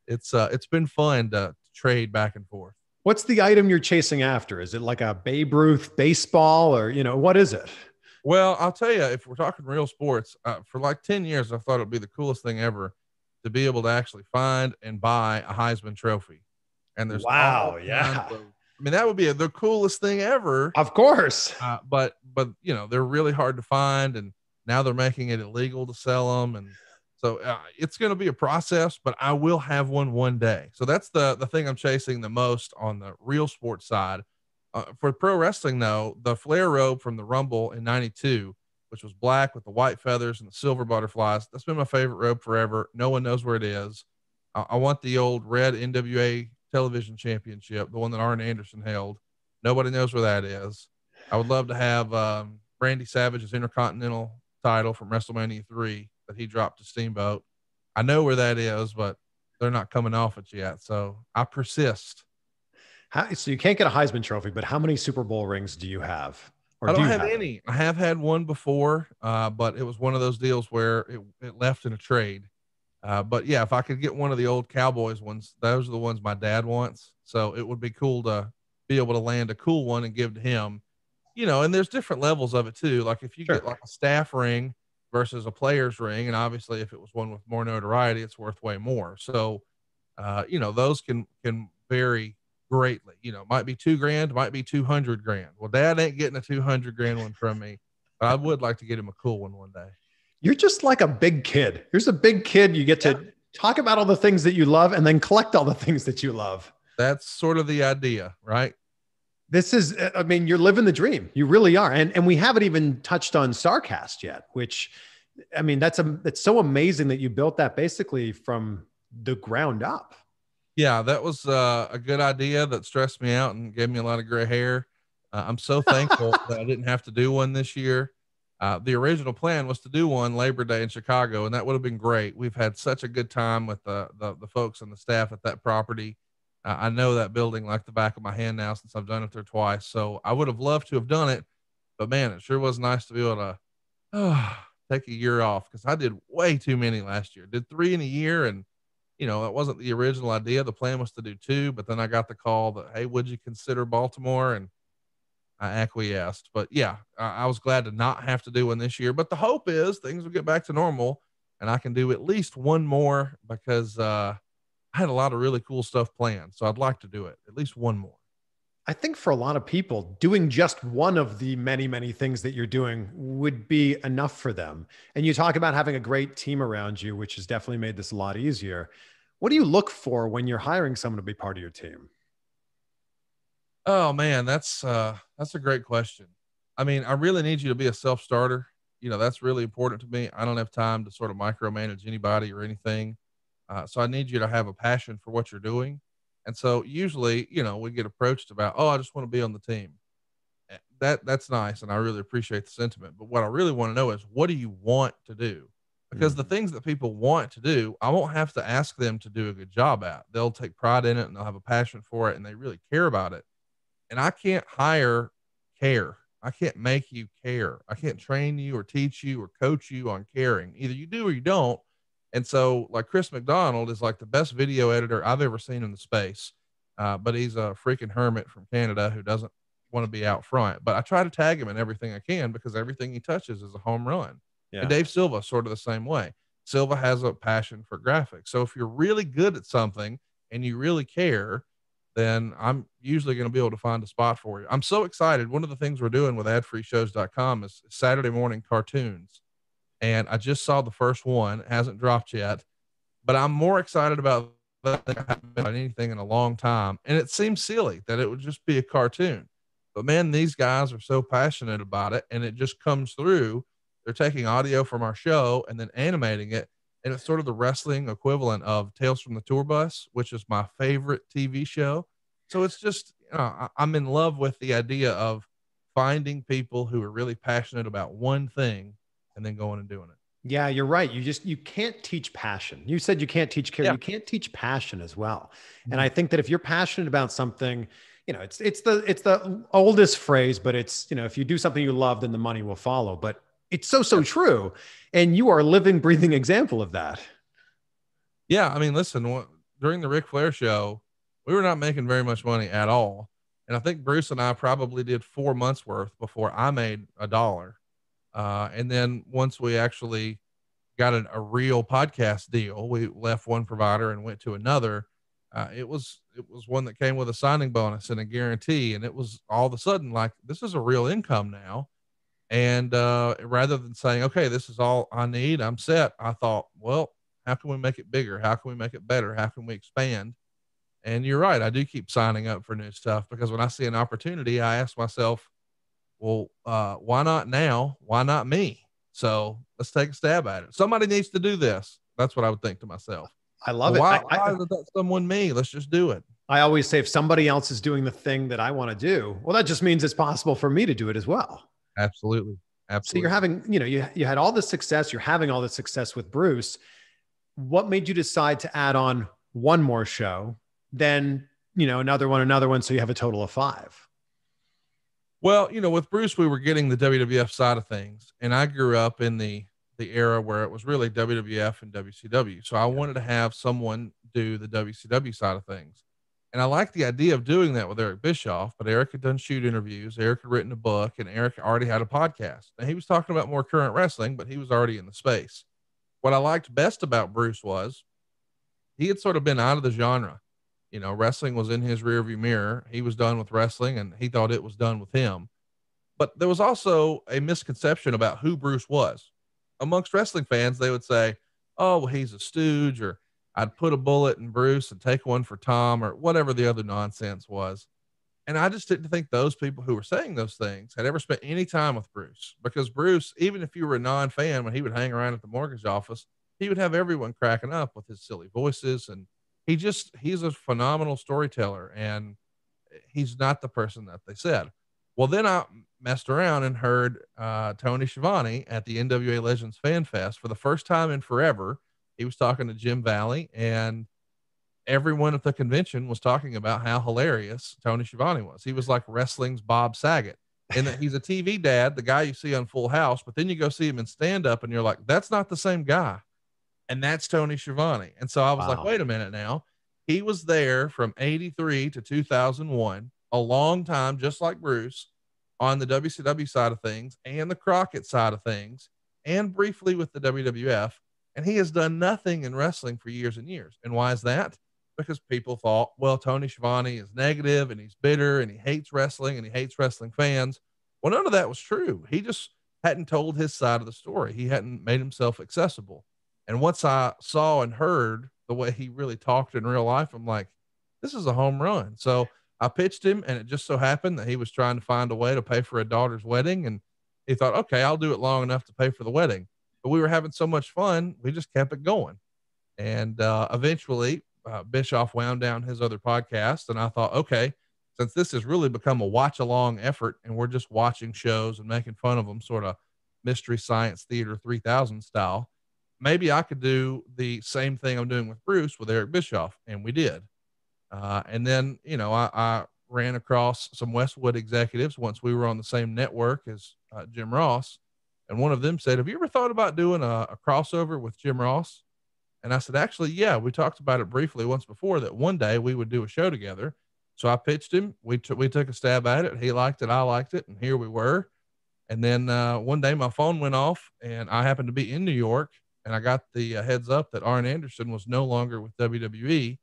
it's, uh, it's been fun to trade back and forth. What's the item you're chasing after? Is it like a Babe Ruth baseball or, you know, what is it? Well, I'll tell you, if we're talking real sports, uh, for like ten years, I thought it'd be the coolest thing ever to be able to actually find and buy a Heisman trophy. And there's, wow. Yeah. Of, I mean, that would be a, the coolest thing ever. Of course. Uh, but, but you know, they're really hard to find, and now they're making it illegal to sell them. And so uh, it's going to be a process, but I will have one one day. So that's the, the thing I'm chasing the most on the real sports side. Uh, for pro wrestling though, the Flair robe from the Rumble in ninety-two, which was black with the white feathers and the silver butterflies. That's been my favorite robe forever. No one knows where it is. Uh, I want the old red N W A television championship, the one that Arn Anderson held. Nobody knows where that is. I would love to have um, Randy Savage's Intercontinental title from WrestleMania three that he dropped to Steamboat. I know where that is, but they're not coming off it yet. So I persist. How, so you can't get a Heisman trophy, but how many Super Bowl rings do you have? Or I don't do have, have any. I have had one before, uh, but it was one of those deals where it, it left in a trade. Uh, but yeah, if I could get one of the old Cowboys ones, those are the ones my dad wants. So it would be cool to be able to land a cool one and give to him, you know, and there's different levels of it too. Like if you sure. get like a staff ring versus a player's ring. And obviously if it was one with more notoriety, it's worth way more. So, uh, you know, those can, can vary greatly. You know, might be two grand, might be two hundred grand. Well, dad ain't getting a two hundred grand one from me, but I would like to get him a cool one one day. You're just like a big kid. Here's a big kid. You get to yeah. talk about all the things that you love and then collect all the things that you love. That's sort of the idea, right? This is, I mean, you're living the dream. You really are. And, and we haven't even touched on Starrcast yet, which, I mean, that's a, it's so amazing that you built that basically from the ground up. Yeah, that was uh, a good idea that stressed me out and gave me a lot of gray hair. Uh, I'm so thankful that I didn't have to do one this year. Uh, the original plan was to do one Labor Day in Chicago, and that would have been great. We've had such a good time with the, the, the folks and the staff at that property. Uh, I know that building like the back of my hand now since I've done it there twice. So I would have loved to have done it, but man, it sure was nice to be able to uh, take a year off because I did way too many last year. Did three in a year, and you know, that wasn't the original idea. The plan was to do two, but then I got the call that, hey, would you consider Baltimore? And I acquiesced. But yeah, I, I was glad to not have to do one this year, but the hope is things will get back to normal and I can do at least one more, because uh, I had a lot of really cool stuff planned. So I'd like to do it at least one more. I think for a lot of people, doing just one of the many, many things that you're doing would be enough for them. And you talk about having a great team around you, which has definitely made this a lot easier. What do you look for when you're hiring someone to be part of your team? Oh man, that's uh, that's a great question. I mean, I really need you to be a self-starter. You know, that's really important to me. I don't have time to sort of micromanage anybody or anything. Uh, so I need you to have a passion for what you're doing. And so usually, you know, we get approached about, oh, I just want to be on the team. That that's nice. And I really appreciate the sentiment. But what I really want to know is, what do you want to do? Because mm-hmm. the things that people want to do, I won't have to ask them to do a good job at. They'll take pride in it and they'll have a passion for it and they really care about it. And I can't hire care. I can't make you care. I can't train you or teach you or coach you on caring. Either you do or you don't. And so like Chris McDonald is like the best video editor I've ever seen in the space. Uh, but he's a freaking hermit from Canada who doesn't want to be out front, but I try to tag him in everything I can because everything he touches is a home run. Yeah. And Dave Silva, sort of the same way. Silva has a passion for graphics. So if you're really good at something and you really care, then I'm usually going to be able to find a spot for you. I'm so excited. One of the things we're doing with ad free shows dot com is Saturday morning cartoons. And I just saw the first one. It hasn't dropped yet, but I'm more excited about that than I haven't been about anything in a long time. And it seems silly that it would just be a cartoon, but man, these guys are so passionate about it. And it just comes through. They're taking audio from our show and then animating it. And it's sort of the wrestling equivalent of Tales from the Tour Bus, which is my favorite T V show. So it's just, you know, I'm in love with the idea of finding people who are really passionate about one thing and then going and doing it. Yeah, you're right. You just, you can't teach passion. You said you can't teach care. Yeah. You can't teach passion as well. Mm-hmm. And I think that if you're passionate about something, you know, it's, it's the, it's the oldest phrase, but it's, you know, if you do something you love, then the money will follow, but it's so, so true. And you are a living, breathing example of that. Yeah. I mean, listen, during the Ric Flair show, we were not making very much money at all. And I think Bruce and I probably did four months worth before I made a dollar. Uh, and then once we actually got an, a real podcast deal, we left one provider and went to another. Uh, it was, it was one that came with a signing bonus and a guarantee. And it was all of a sudden like, this is a real income now. And, uh, rather than saying, okay, this is all I need, I'm set, I thought, well, how can we make it bigger? How can we make it better? How can we expand? And you're right. I do keep signing up for new stuff because when I see an opportunity, I ask myself, well, uh, why not now? Why not me? So let's take a stab at it. Somebody needs to do this. That's what I would think to myself. I love it. Why, why is that someone me? Let's just do it. I always say if somebody else is doing the thing that I want to do, well, that just means it's possible for me to do it as well. Absolutely. Absolutely. So you're having, you know, you, you had all this success, you're having all this success with Bruce. What made you decide to add on one more show, then, you know, another one, another one. So you have a total of five. Well, you know, with Bruce, we were getting the W W F side of things. And I grew up in the, the era where it was really W W F and W C W. So I wanted to have someone do the W C W side of things. And I like the idea of doing that with Eric Bischoff, but Eric had done shoot interviews. Eric had written a book and Eric already had a podcast. Now he was talking about more current wrestling, but he was already in the space. What I liked best about Bruce was he had sort of been out of the genre. You know, wrestling was in his rearview mirror. He was done with wrestling and he thought it was done with him. But there was also a misconception about who Bruce was amongst wrestling fans. They would say, oh, well, he's a stooge, or I'd put a bullet in Bruce and take one for Tom, or whatever the other nonsense was. And I just didn't think those people who were saying those things had ever spent any time with Bruce, because Bruce, even if you were a non-fan, when he would hang around at the mortgage office, he would have everyone cracking up with his silly voices. And he just, he's a phenomenal storyteller, and he's not the person that they said. Well, then I messed around and heard uh, Tony Schiavone at the N W A Legends Fan Fest for the first time in forever. He was talking to Jim Valley, and everyone at the convention was talking about how hilarious Tony Schiavone was. He was like wrestling's Bob Saget, and that he's a T V dad, the guy you see on Full House, but then you go see him in stand up and you're like, that's not the same guy. And that's Tony Schiavone. And so I was wow. like, wait a minute now. He was there from eighty-three to two thousand one, a long time, just like Bruce. on the W C W side of things and the Crockett side of things, and briefly with the W W F. And he has done nothing in wrestling for years and years. And why is that? Because people thought, well, Tony Schiavone is negative and he's bitter and he hates wrestling and he hates wrestling fans. Well, none of that was true. He just hadn't told his side of the story. He hadn't made himself accessible. And once I saw and heard the way he really talked in real life, I'm like, this is a home run. So I pitched him, and it just so happened that he was trying to find a way to pay for a daughter's wedding. And he thought, okay, I'll do it long enough to pay for the wedding. But we were having so much fun, we just kept it going. And uh, eventually uh, Bischoff wound down his other podcast, and I thought, okay, since this has really become a watch-along effort and we're just watching shows and making fun of them, sort of Mystery Science Theater three thousand style, maybe I could do the same thing I'm doing with Bruce with Eric Bischoff, and we did. Uh, and then, you know, I, I ran across some Westwood executives once we were on the same network as uh, Jim Ross. And one of them said, have you ever thought about doing a, a crossover with Jim Ross? And I said, actually, yeah, we talked about it briefly once before that one day we would do a show together. So I pitched him, we took, we took a stab at it. He liked it. I liked it. And here we were. And then, uh, one day my phone went off and I happened to be in New York, and I got the uh, heads up that Arn Anderson was no longer with W W E.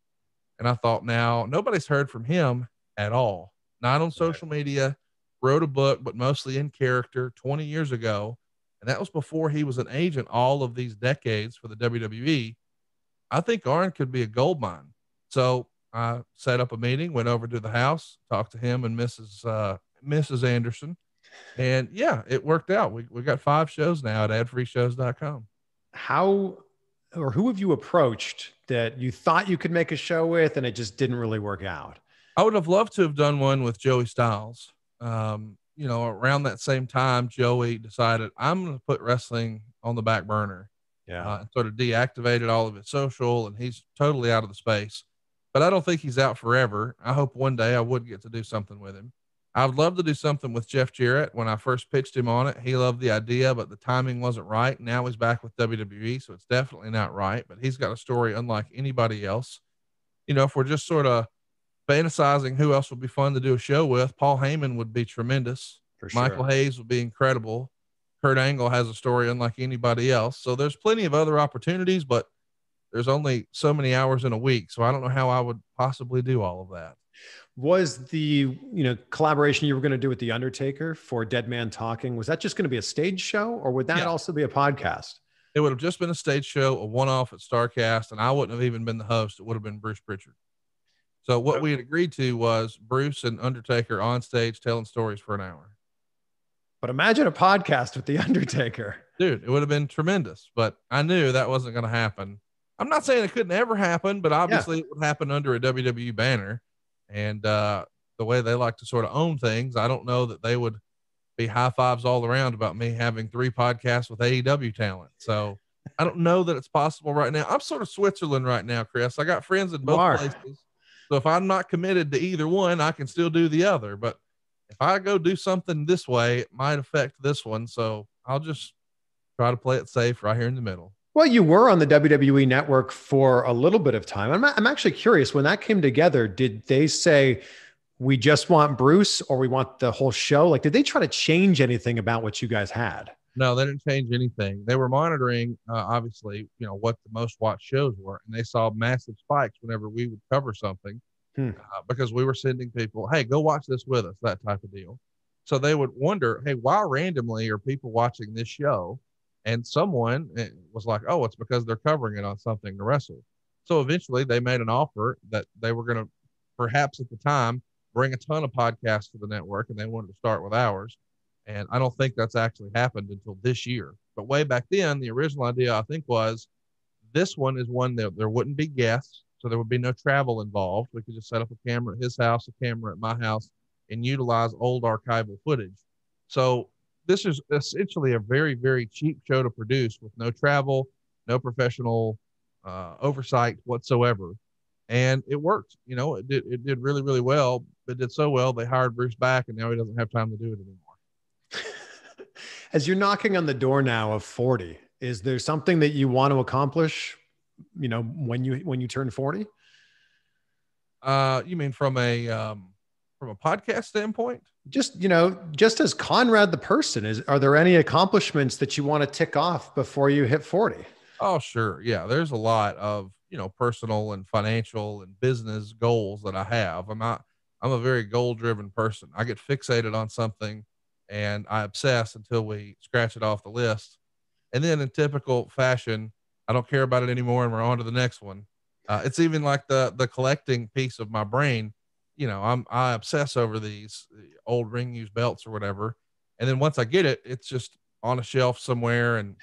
And I thought, now nobody's heard from him at all. Not on social media, wrote a book, but mostly in character twenty years ago. And that was before he was an agent all of these decades for the W W E. I think Arn could be a gold mine. So I set up a meeting, went over to the house, talked to him and Missus Uh, Missus Anderson. And yeah, it worked out. We, we got five shows now at ad free shows dot com. How or who have you approached that you thought you could make a show with and it just didn't really work out? I would have loved to have done one with Joey Styles. Um, you know, around that same time, Joey decided I'm going to put wrestling on the back burner. Yeah. Uh, sort of deactivated all of his social, and he's totally out of the space, but I don't think he's out forever. I hope one day I would get to do something with him. I would love to do something with Jeff Jarrett. When I first pitched him on it, he loved the idea, but the timing wasn't right. Now he's back with W W E, so it's definitely not right, but he's got a story unlike anybody else. You know, if we're just sort of fantasizing who else would be fun to do a show with, Paul Heyman would be tremendous. For sure. Michael Hayes would be incredible. Kurt Angle has a story unlike anybody else. So there's plenty of other opportunities, but there's only so many hours in a week. So I don't know how I would possibly do all of that. Was the, you know, collaboration you were going to do with The Undertaker for Dead Man Talking, was that just going to be a stage show, or would that yeah. also be a podcast? It would have just been a stage show, a one-off at Starrcast, and I wouldn't have even been the host. It would have been Bruce Prichard. So what okay. we had agreed to was Bruce and Undertaker on stage telling stories for an hour. But imagine a podcast with The Undertaker. Dude, it would have been tremendous, but I knew that wasn't going to happen. I'm not saying it couldn't ever happen, but obviously yeah. it would happen under a W W E banner. And, uh, the way they like to sort of own things, I don't know that they would be high fives all around about me having three podcasts with A E W talent. So I don't know that it's possible right now. I'm sort of Switzerland right now, Chris. I got friends in both places. So if I'm not committed to either one, I can still do the other, but if I go do something this way, it might affect this one. So I'll just try to play it safe right here in the middle. Well, you were on the W W E network for a little bit of time. I'm, I'm actually curious, when that came together, did they say, we just want Bruce, or we want the whole show? Like, did they try to change anything about what you guys had? No, they didn't change anything. They were monitoring, uh, obviously, you know, what the most watched shows were. And they saw massive spikes whenever we would cover something hmm. uh, because we were sending people, hey, go watch this with us, that type of deal. So they would wonder, hey, why randomly are people watching this show? And someone was like, oh, it's because they're covering it on Something to Wrestle. So eventually they made an offer that they were going to perhaps at the time bring a ton of podcasts to the network, and they wanted to start with ours. And I don't think that's actually happened until this year. But way back then, the original idea, I think, was this one is one that there wouldn't be guests. So there would be no travel involved. We could just set up a camera at his house, a camera at my house, and utilize old archival footage. So this is essentially a very, very cheap show to produce with no travel, no professional uh, oversight whatsoever. And it worked. You know, it did, it did really, really well. It did so well, they hired Bruce back, and now he doesn't have time to do it anymore. As you're knocking on the door now of forty, is there something that you want to accomplish, you know, when you, when you turn forty? Uh, you mean from a, um, from a podcast standpoint? Just, you know, just as Conrad the person, is, are there any accomplishments that you want to tick off before you hit forty? Oh, sure. Yeah. There's a lot of, you know, personal and financial and business goals that I have. I'm not, I'm a very goal-driven person. I get fixated on something and I obsess until we scratch it off the list. And then in typical fashion, I don't care about it anymore. And we're on to the next one. Uh, it's even like the, the collecting piece of my brain. You know, I'm, I obsess over these old ring use belts or whatever. And then once I get it, it's just on a shelf somewhere and,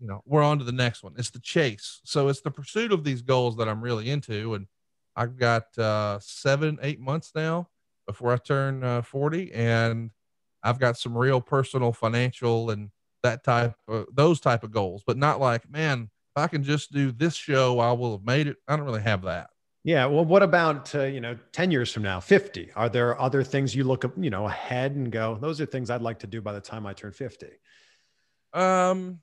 you know, we're on to the next one. It's the chase. So it's the pursuit of these goals that I'm really into. And I've got, uh, seven, eight months now before I turn uh, forty, and I've got some real personal, financial, and that type of those type of goals, but not like, man, if I can just do this show, I will have made it. I don't really have that. Yeah. Well, what about, uh, you know, ten years from now, fifty, are there other things you look up, you know, ahead and go, those are things I'd like to do by the time I turn fifty. Um,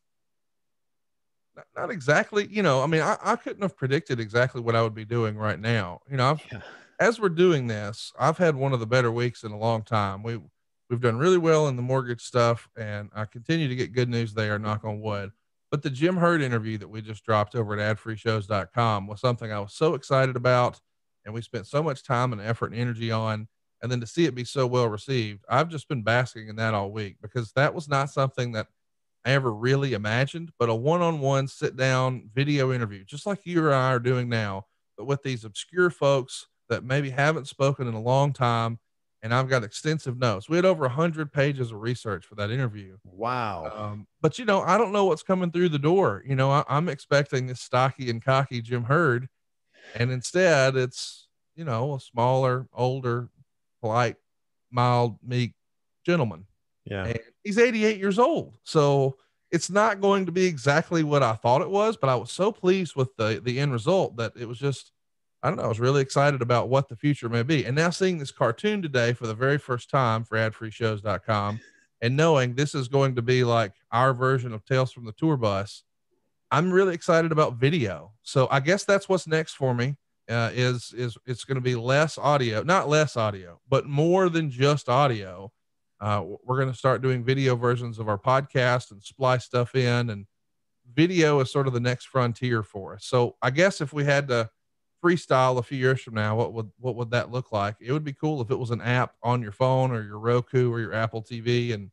not, not exactly. You know, I mean, I, I couldn't have predicted exactly what I would be doing right now. You know, I've, yeah. as we're doing this, I've had one of the better weeks in a long time. We we've done really well in the mortgage stuff, and I continue to get good news there, knock on wood. But the Jim Hurd interview that we just dropped over at ad free shows dot com was something I was so excited about, and we spent so much time and effort and energy on, and then to see it be so well received, I've just been basking in that all week, because that was not something that I ever really imagined, but a one-on-one sit down video interview, just like you or I are doing now, but with these obscure folks that maybe haven't spoken in a long time. And I've got extensive notes. We had over a hundred pages of research for that interview. Wow. Um, but you know, I don't know what's coming through the door. You know, I, I'm expecting this stocky and cocky Jim Hurd. And instead it's, you know, a smaller, older, polite, mild, meek gentleman. Yeah. And he's eighty-eight years old. So it's not going to be exactly what I thought it was, but I was so pleased with the, the end result that it was just, I don't know. I was really excited about what the future may be. And now seeing this cartoon today for the very first time for ad free shows dot com and knowing this is going to be like our version of Tales from the Tour Bus, I'm really excited about video. So I guess that's what's next for me uh, is, is it's going to be less audio, not less audio, but more than just audio. Uh, we're going to start doing video versions of our podcast and splice stuff in, and video is sort of the next frontier for us. So I guess if we had to freestyle a few years from now, what would, what would that look like? It would be cool if it was an app on your phone or your Roku or your Apple T V, and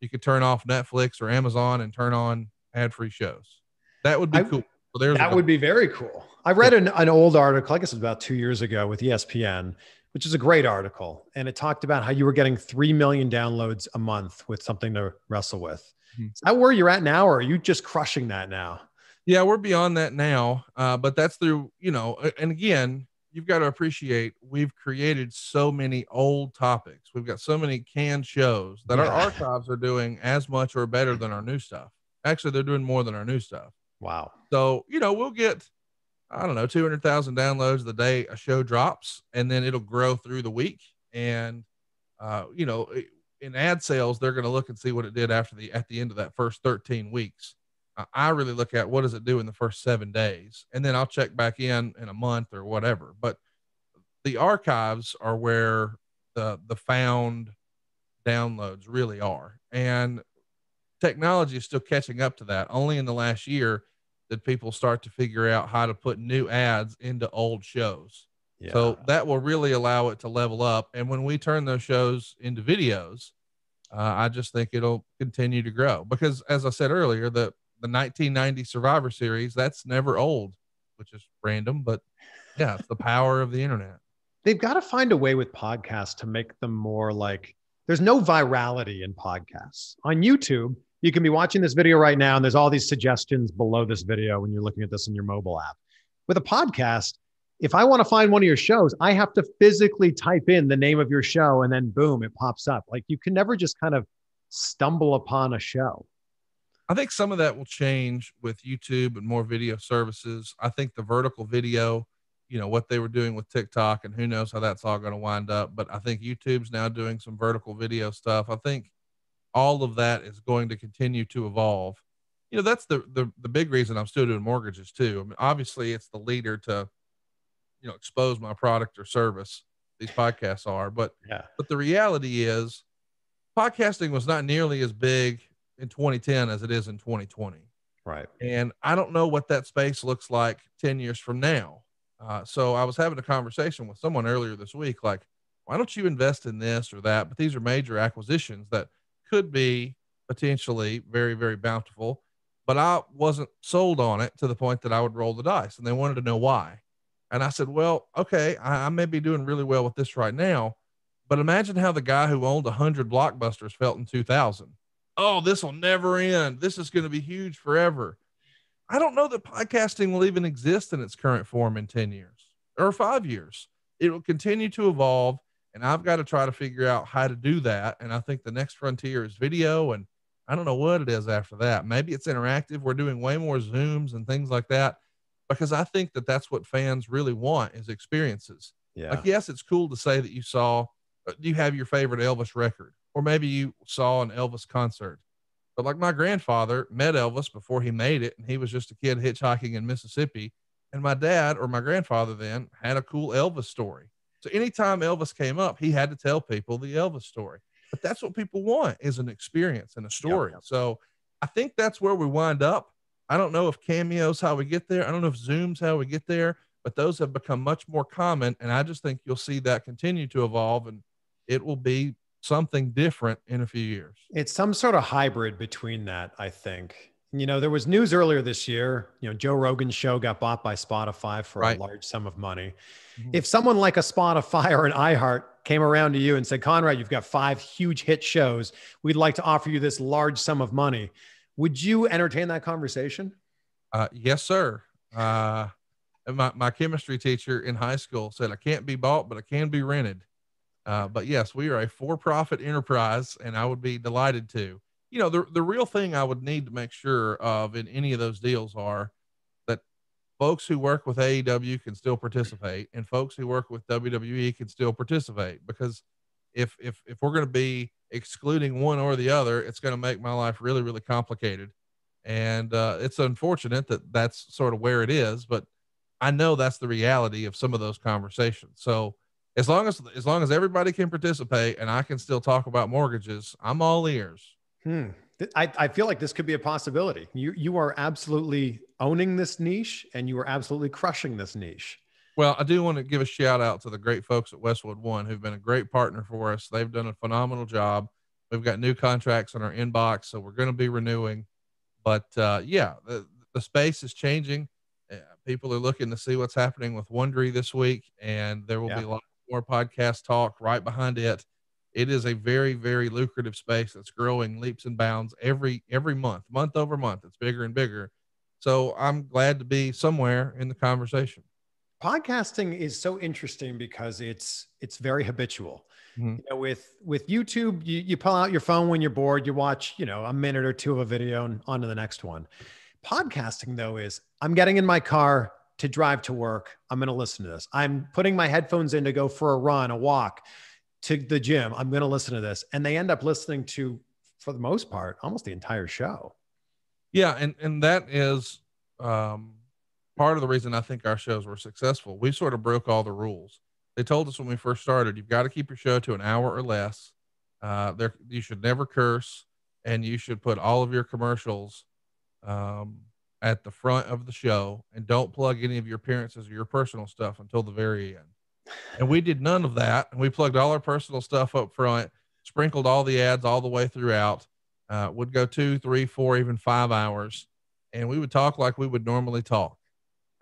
you could turn off Netflix or Amazon and turn on ad-free shows. That would be I, cool. So there's that would be very cool. I read an, an old article, I guess it was about two years ago with E S P N, which is a great article. And it talked about how you were getting three million downloads a month with Something to Wrestle With. Hmm. Is that where you're at now? Or are you just crushing that now? Yeah, we're beyond that now, uh, but that's through, you know, and again, you've got to appreciate we've created so many old topics. We've got so many canned shows that yeah. our archives are doing as much or better than our new stuff. Actually, they're doing more than our new stuff. Wow. So, you know, we'll get, I don't know, two hundred thousand downloads the day a show drops, and then it'll grow through the week. And, uh, you know, in ad sales, they're going to look and see what it did after the, at the end of that first thirteen weeks. I really look at what does it do in the first seven days, and then I'll check back in in a month or whatever. But the archives are where the, the found downloads really are. And technology is still catching up to that. Only in the last year did people start to figure out how to put new ads into old shows. Yeah. So that will really allow it to level up. And when we turn those shows into videos, uh, I just think it'll continue to grow because, as I said earlier, the, the nineteen ninety Survivor Series, that's never old, which is random, but yeah, it's the power of the internet. They've got to find a way with podcasts to make them more like, there's no virality in podcasts. On YouTube, you can be watching this video right now, and there's all these suggestions below this video when you're looking at this in your mobile app. With a podcast, if I want to find one of your shows, I have to physically type in the name of your show, and then boom, it pops up. Like, you can never just kind of stumble upon a show. I think some of that will change with YouTube and more video services. I think the vertical video, you know, what they were doing with TikTok, and who knows how that's all going to wind up. But I think YouTube's now doing some vertical video stuff. I think all of that is going to continue to evolve. You know, that's the, the, the big reason I'm still doing mortgages too. I mean, obviously it's the leader to, you know, expose my product or service. These podcasts are, but, yeah. but the reality is podcasting was not nearly as big in twenty ten as it is in twenty twenty. Right. And I don't know what that space looks like ten years from now. Uh, so I was having a conversation with someone earlier this week, like, why don't you invest in this or that? But these are major acquisitions that could be potentially very, very bountiful, but I wasn't sold on it to the point that I would roll the dice. And they wanted to know why. And I said, well, okay, I, I may be doing really well with this right now, but imagine how the guy who owned a hundred Blockbusters felt in two thousand. Oh, this will never end. This is going to be huge forever. I don't know that podcasting will even exist in its current form in ten years or five years. It will continue to evolve. And I've got to try to figure out how to do that. And I think the next frontier is video. And I don't know what it is after that. Maybe it's interactive. We're doing way more Zooms and things like that, because I think that that's what fans really want is experiences. Yeah. Like, yes, it's cool to say that you saw, you have your favorite Elvis record, or maybe you saw an Elvis concert, but like my grandfather met Elvis before he made it. And he was just a kid hitchhiking in Mississippi. And my dad, or my grandfather then, had a cool Elvis story. So anytime Elvis came up, he had to tell people the Elvis story, but that's what people want is an experience and a story. Yep, yep. So I think that's where we wind up. I don't know if Cameo's how we get there. I don't know if Zoom's how we get there, but those have become much more common. And I just think you'll see that continue to evolve, and it will be something different in a few years. It's some sort of hybrid between that, I think. You know, there was news earlier this year, you know, Joe Rogan's show got bought by Spotify for right. a large sum of money. Mm-hmm. If someone like a Spotify or an iHeart came around to you and said, Conrad, you've got five huge hit shows. We'd like to offer you this large sum of money. Would you entertain that conversation? Uh, yes, sir. Uh, my, my chemistry teacher in high school said, I can't be bought, but I can be rented. Uh, but yes, we are a for-profit enterprise, and I would be delighted to. You know, the, the real thing I would need to make sure of in any of those deals are that folks who work with A E W can still participate, and folks who work with W W E can still participate, because if, if, if we're going to be excluding one or the other, it's going to make my life really, really complicated. And, uh, it's unfortunate that that's sort of where it is, but I know that's the reality of some of those conversations. So as long as, as long as everybody can participate and I can still talk about mortgages, I'm all ears. Hmm. I, I feel like this could be a possibility. You, you are absolutely owning this niche, and you are absolutely crushing this niche. Well, I do want to give a shout out to the great folks at Westwood One who've been a great partner for us. They've done a phenomenal job. We've got new contracts in our inbox, so we're going to be renewing, but uh, yeah, the, the space is changing. Uh, people are looking to see what's happening with Wondery this week, and there will yeah. be a lot more podcast talk right behind it. It is a very, very lucrative space that's growing leaps and bounds every, every month, month over month. It's bigger and bigger. So I'm glad to be somewhere in the conversation. Podcasting is so interesting because it's, it's very habitual. Mm-hmm. You know, with, with YouTube, you, you pull out your phone when you're bored, you watch, you know, a minute or two of a video and on to the next one. Podcasting though is I'm getting in my car to drive to work. I'm going to listen to this. I'm putting my headphones in to go for a run, a walk, to the gym. I'm going to listen to this. And they end up listening to, for the most part, almost the entire show. Yeah. And, and that is, um, part of the reason I think our shows were successful. We sort of broke all the rules. They told us when we first started, you've got to keep your show to an hour or less. Uh, there, you should never curse, and you should put all of your commercials, um, at the front of the show, and don't plug any of your appearances or your personal stuff until the very end. And we did none of that. And we plugged all our personal stuff up front, sprinkled all the ads all the way throughout, uh, would go two, three, four, even five hours. And we would talk like we would normally talk.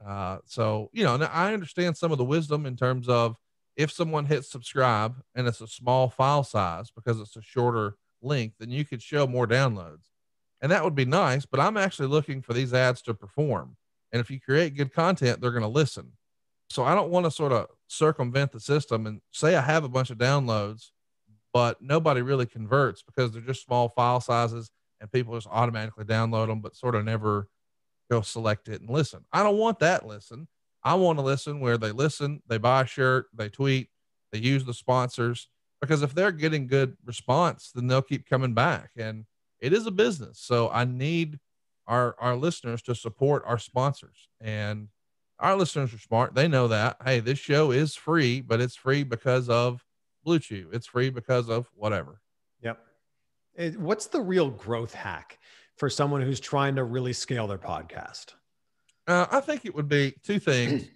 Uh, so, you know, now I understand some of the wisdom in terms of if someone hits subscribe and it's a small file size because it's a shorter link, then you could show more downloads, and that would be nice, but I'm actually looking for these ads to perform. And if you create good content, they're going to listen. So I don't want to sort of circumvent the system and say I have a bunch of downloads, but nobody really converts because they're just small file sizes and people just automatically download them, but sort of never go select it and listen. I don't want that listen. I want to listen where they listen, they buy a shirt, they tweet, they use the sponsors, because if they're getting good response, then they'll keep coming back, and it is a business. So I need our, our listeners to support our sponsors, and our listeners are smart. They know that. Hey, this show is free, but it's free because of Blue Chew. It's free because of whatever. Yep. What's the real growth hack for someone who's trying to really scale their podcast? Uh, I think it would be two things.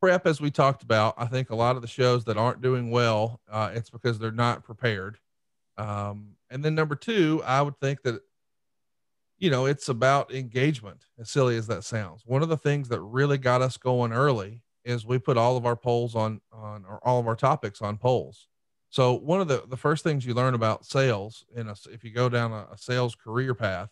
Prep, as we talked about. I think a lot of the shows that aren't doing well, uh, it's because they're not prepared. Um, and then number two, I would think that, you know, it's about engagement, as silly as that sounds. One of the things that really got us going early is we put all of our polls on, on or all of our topics on polls. So one of the, the first things you learn about sales in a, if you go down a, a sales career path,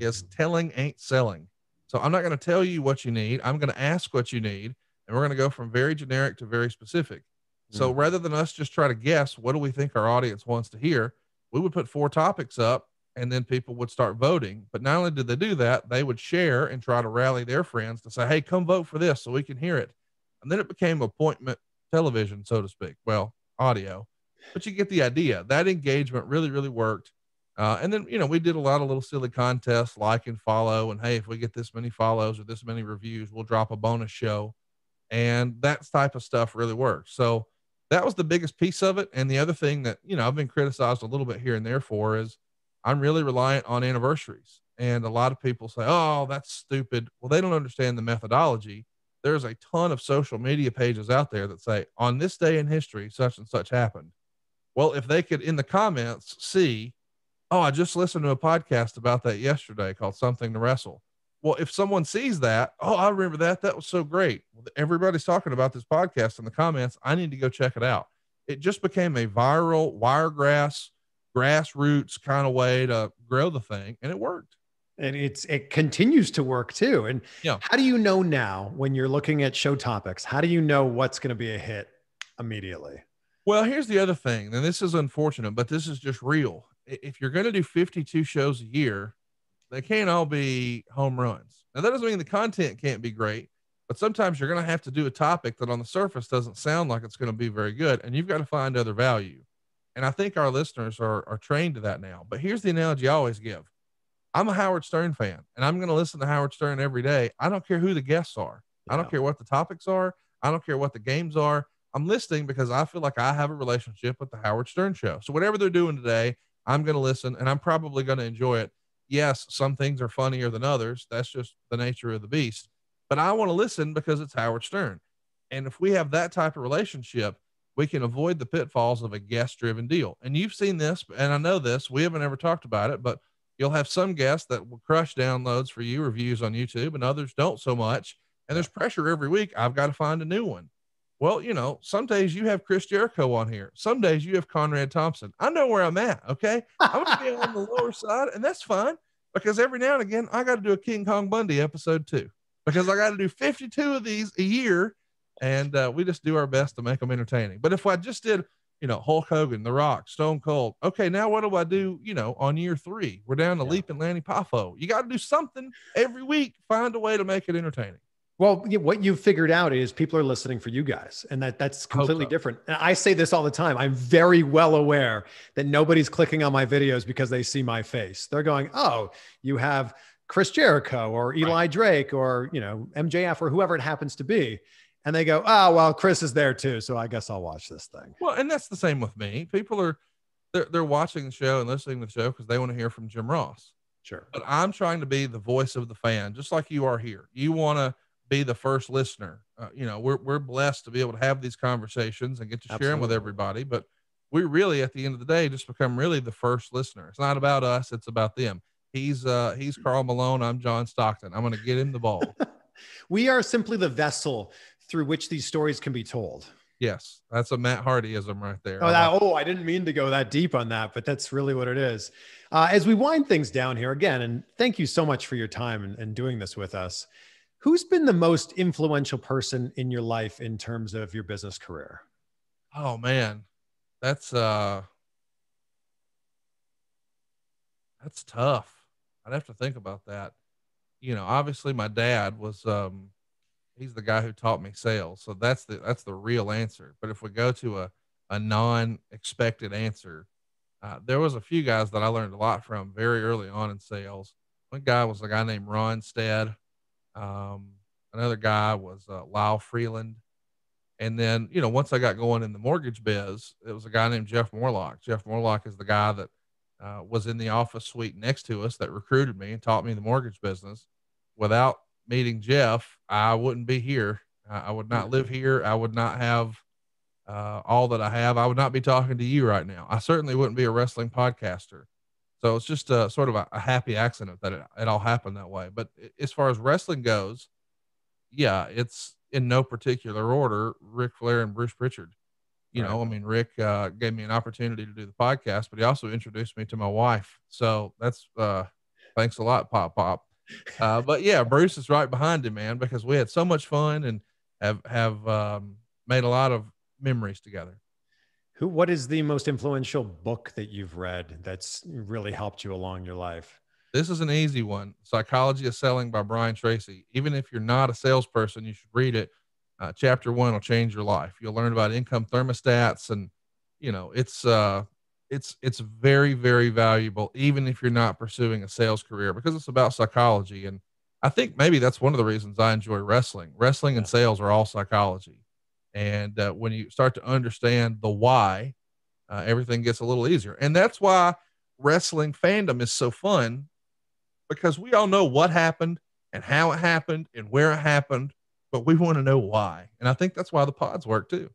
is telling ain't selling. So I'm not going to tell you what you need. I'm going to ask what you need. And we're going to go from very generic to very specific. So mm. rather than us just try to guess, what do we think our audience wants to hear? We would put four topics up and then people would start voting. But not only did they do that, they would share and try to rally their friends to say, hey, come vote for this so we can hear it. And then it became appointment television, so to speak. Well, audio, but you get the idea. That engagement really, really worked. Uh, and then, you know, we did a lot of little silly contests, like and follow, and hey, if we get this many follows or this many reviews, we'll drop a bonus show. And that type of stuff really works. So that was the biggest piece of it. And the other thing that, you know, I've been criticized a little bit here and there for is I'm really reliant on anniversaries. And a lot of people say, oh, that's stupid. Well, they don't understand the methodology. There's a ton of social media pages out there that say on this day in history, such and such happened. Well, if they could in the comments see, oh, I just listened to a podcast about that yesterday called Something to Wrestle. Well, if someone sees that, oh, I remember that. That was so great. Everybody's talking about this podcast in the comments. I need to go check it out. It just became a viral wiregrass, grassroots kind of way to grow the thing. And it worked. And it's, it continues to work too. And yeah. How do you know now when you're looking at show topics, how do you know what's going to be a hit immediately? Well, here's the other thing. And this is unfortunate, but this is just real. If you're going to do fifty-two shows a year, they can't all be home runs. Now that doesn't mean the content can't be great, but sometimes you're going to have to do a topic that on the surface doesn't sound like it's going to be very good. And you've got to find other value. And I think our listeners are, are trained to that now, but here's the analogy I always give. I'm a Howard Stern fan and I'm going to listen to Howard Stern every day. I don't care who the guests are. Yeah. I don't care what the topics are. I don't care what the games are. I'm listening because I feel like I have a relationship with the Howard Stern show. So whatever they're doing today, I'm going to listen and I'm probably going to enjoy it. Yes, some things are funnier than others. That's just the nature of the beast, but I want to listen because it's Howard Stern. And if we have that type of relationship, we can avoid the pitfalls of a guest driven deal. And you've seen this, and I know this, we haven't ever talked about it, but you'll have some guests that will crush downloads for you, reviews on YouTube, and others don't so much. And there's pressure every week. I've got to find a new one. Well, you know, some days you have Chris Jericho on here. Some days you have Conrad Thompson. I know where I'm at. Okay. I'm going to be on the lower side, and that's fine because every now and again, I got to do a King Kong Bundy episode too, because I got to do fifty-two of these a year. And uh, we just do our best to make them entertaining. But if I just did, you know, Hulk Hogan, The Rock, Stone Cold. Okay. Now what do I do? You know, on year three, we're down to yeah. Leap and Lanny Poffo. You got to do something every week, find a way to make it entertaining. Well, what you've figured out is people are listening for you guys, and that that's completely different. And I say this all the time. I'm very well aware that nobody's clicking on my videos because they see my face. They're going, oh, you have Chris Jericho or Eli right. Drake or, you know, M J F or whoever it happens to be. And they go, oh, well, Chris is there too. So I guess I'll watch this thing. Well, and that's the same with me. People are, they're, they're watching the show and listening to the show because they want to hear from Jim Ross. Sure. But I'm trying to be the voice of the fan, just like you are here. You want to be the first listener. Uh, you know, we're, we're blessed to be able to have these conversations and get to Absolutely. Share them with everybody. But we really, at the end of the day, just become really the first listener. It's not about us. It's about them. He's uh he's Carl Malone. I'm John Stockton. I'm going to get him the ball. We are simply the vessel through which these stories can be told. Yes. That's a Matt Hardyism right there. Oh, that, oh, I didn't mean to go that deep on that, but that's really what it is. Uh, as we wind things down here again, and thank you so much for your time and, and doing this with us. Who's been the most influential person in your life in terms of your business career? Oh man, that's, uh, that's tough. I'd have to think about that. You know, obviously my dad was, um, he's the guy who taught me sales. So that's the, that's the real answer. But if we go to a, a non-expected answer, uh, there was a few guys that I learned a lot from very early on in sales. One guy was a guy named Ron Stead. Um, another guy was, uh, Lyle Freeland. And then, you know, once I got going in the mortgage biz, it was a guy named Jeff Morlock. Jeff Morlock is the guy that uh, was in the office suite next to us that recruited me and taught me the mortgage business. Without meeting Jeff, I wouldn't be here. Uh, I would not live here. I would not have uh, all that I have. I would not be talking to you right now. I certainly wouldn't be a wrestling podcaster. So it's just a sort of a, a happy accident that it, it all happened that way. But as far as wrestling goes, yeah, it's in no particular order, Ric Flair and Bruce Prichard. You know, I mean, Rick uh, gave me an opportunity to do the podcast, but he also introduced me to my wife. So that's, uh, thanks a lot, Pop Pop. Uh, but yeah, Bruce is right behind him, man, because we had so much fun and have, have um, made a lot of memories together. Who, what is the most influential book that you've read that's really helped you along your life? This is an easy one. Psychology of Selling by Brian Tracy. Even if you're not a salesperson, you should read it. Uh, chapter one will change your life. You'll learn about income thermostats, and you know, it's, uh, it's, it's very, very valuable, even if you're not pursuing a sales career, because it's about psychology. And I think maybe that's one of the reasons I enjoy wrestling. Wrestling and sales are all psychology. And, uh, when you start to understand the why, uh, everything gets a little easier. And that's why wrestling fandom is so fun, because we all know what happened and how it happened and where it happened, but we want to know why. And I think that's why the pods work too.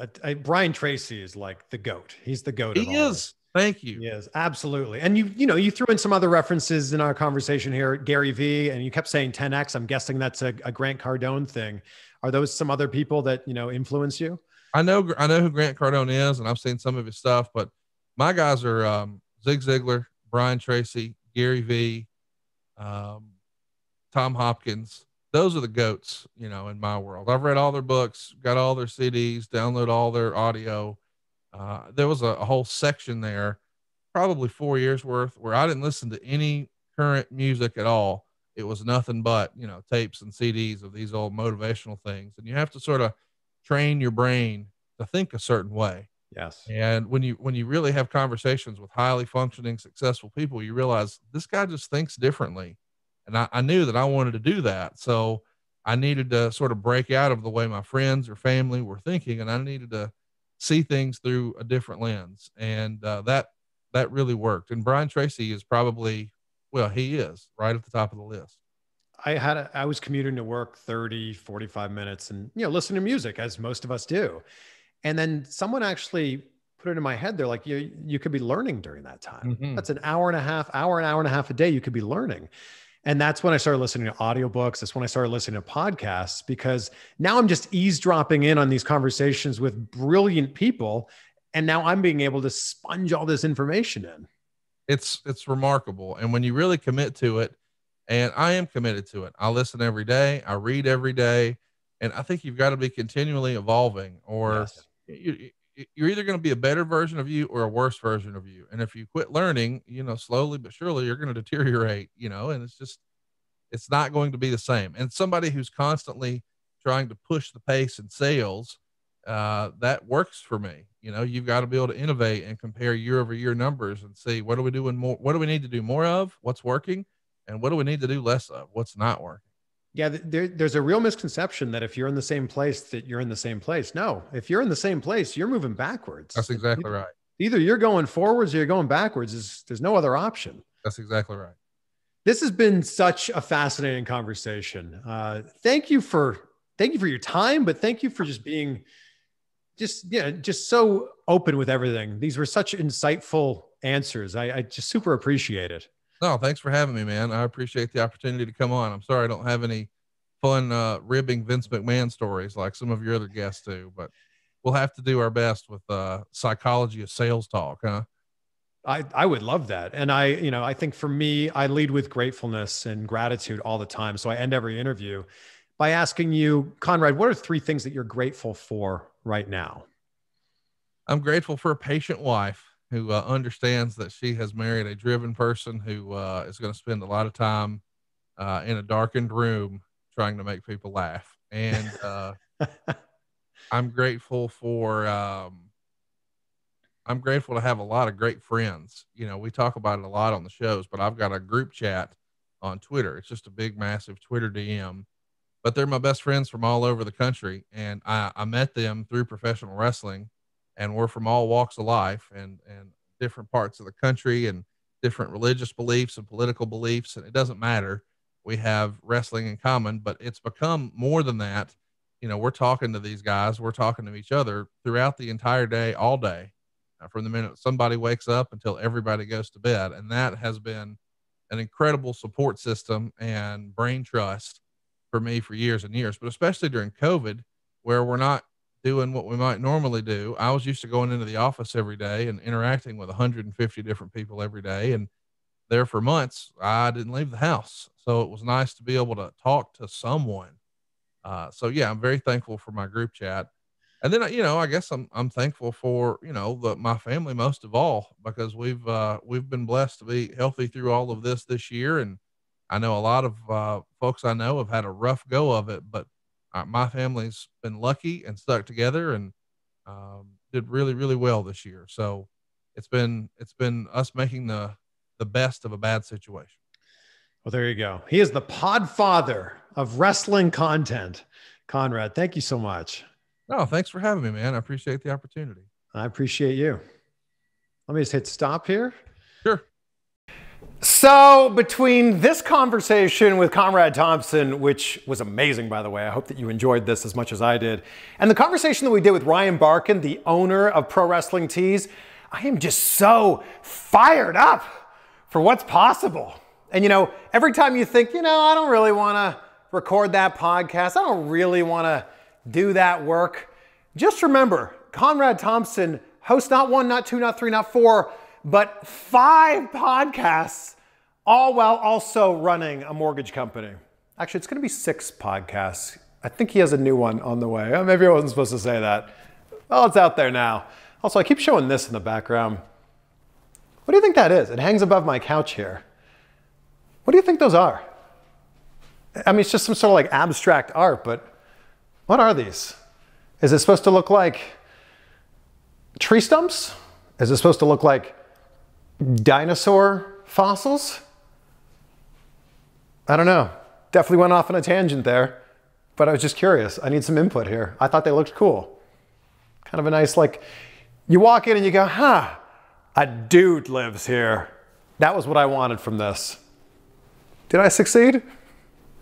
Uh, I, Brian Tracy is like the GOAT. He's the GOAT. He of is. All Thank you. He is. Absolutely. And you, you know, you threw in some other references in our conversation here, Gary Vee, and you kept saying ten X. I'm guessing that's a, a Grant Cardone thing. Are those some other people that, you know, influence you? I know, I know who Grant Cardone is, and I've seen some of his stuff, but my guys are um, Zig Ziglar, Brian Tracy, Gary Vee, um, Tom Hopkins. Those are the GOATs, you know, in my world. I've read all their books, got all their C Ds, download all their audio. Uh, there was a, a whole section there, probably four years worth, where I didn't listen to any current music at all. It was nothing but, you know, tapes and C Ds of these old motivational things. And you have to sort of train your brain to think a certain way. Yes. And when you, when you really have conversations with highly functioning, successful people, you realize this guy just thinks differently. And I, I knew that I wanted to do that. So I needed to sort of break out of the way my friends or family were thinking, and I needed to see things through a different lens. And uh, that, that really worked. And Brian Tracy is probably, well, he is right at the top of the list. I had, a, I was commuting to work thirty, forty-five minutes and, you know, listen to music as most of us do. And then someone actually put it in my head. They're like, you, you could be learning during that time. Mm-hmm. That's an hour and a half, hour, an hour and a half a day. You could be learning. And that's when I started listening to audiobooks. That's when I started listening to podcasts, because now I'm just eavesdropping in on these conversations with brilliant people. And now I'm being able to sponge all this information in. It's, it's remarkable. And when you really commit to it, and I am committed to it, I listen every day, I read every day. And I think you've got to be continually evolving, or you, you're either going to be a better version of you or a worse version of you. And if you quit learning, you know, slowly but surely you're going to deteriorate, you know, and it's just, it's not going to be the same. And somebody who's constantly trying to push the pace in sales, uh, that works for me. You know, you've got to be able to innovate and compare year over year numbers and see, what are we doing more? What do we need to do more of? What's working? And what do we need to do less of? What's not working? Yeah, there, there's a real misconception that if you're in the same place, that you're in the same place. No, if you're in the same place, you're moving backwards. That's exactly either, right. Either you're going forwards or you're going backwards. There's, there's no other option. That's exactly right. This has been such a fascinating conversation. Uh, thank you for, thank you for your time, but thank you for just being just, yeah, just so open with everything. These were such insightful answers. I, I just super appreciate it. No, thanks for having me, man. I appreciate the opportunity to come on. I'm sorry I don't have any fun uh, ribbing Vince McMahon stories like some of your other guests do, but we'll have to do our best with uh, psychology of sales talk, huh? I, I would love that. And I, you know, I think for me, I lead with gratefulness and gratitude all the time. So I end every interview by asking you, Conrad, what are three things that you're grateful for right now? I'm grateful for a patient wife who uh, understands that she has married a driven person who uh, is going to spend a lot of time uh, in a darkened room trying to make people laugh. And uh, I'm grateful for, um, I'm grateful to have a lot of great friends. You know, we talk about it a lot on the shows, but I've got a group chat on Twitter. It's just a big, massive Twitter D M, but they're my best friends from all over the country. And I, I met them through professional wrestling. And we're from all walks of life, and, and different parts of the country and different religious beliefs and political beliefs. And it doesn't matter. We have wrestling in common, but it's become more than that. You know, we're talking to these guys, we're talking to each other throughout the entire day, all day, uh, from the minute somebody wakes up until everybody goes to bed. And that has been an incredible support system and brain trust for me for years and years, but especially during COVID, where we're not doing what we might normally do. I was used to going into the office every day and interacting with one hundred fifty different people every day. And there for months, I didn't leave the house. So it was nice to be able to talk to someone. Uh, so yeah, I'm very thankful for my group chat. And then, you know, I guess I'm, I'm thankful for, you know, the, my family most of all, because we've, uh, we've been blessed to be healthy through all of this this year. And I know a lot of, uh, folks I know have had a rough go of it, but uh, my family's been lucky and stuck together and, um, did really, really well this year. So it's been, it's been us making the, the best of a bad situation. Well, there you go. He is the podfather of wrestling content. Conrad, thank you so much. No, thanks for having me, man. I appreciate the opportunity. I appreciate you. Let me just hit stop here. Sure. So between this conversation with Conrad Thompson, which was amazing, by the way, I hope that you enjoyed this as much as I did, and the conversation that we did with Ryan Barkin, the owner of Pro Wrestling Tees, I am just so fired up for what's possible. And, you know, every time you think, you know, I don't really want to record that podcast, I don't really want to do that work, just remember, Conrad Thompson hosts not one, not two, not three, not four, but five podcasts, all while also running a mortgage company. Actually, it's going to be six podcasts. I think he has a new one on the way. Maybe I wasn't supposed to say that. Well, it's out there now. Also, I keep showing this in the background. What do you think that is? It hangs above my couch here. What do you think those are? I mean, it's just some sort of like abstract art, but what are these? Is it supposed to look like tree stumps? Is it supposed to look like dinosaur fossils? I don't know. Definitely went off on a tangent there, but I was just curious. I need some input here. I thought they looked cool. Kind of a nice, like, you walk in and you go, huh, a dude lives here. That was what I wanted from this. Did I succeed?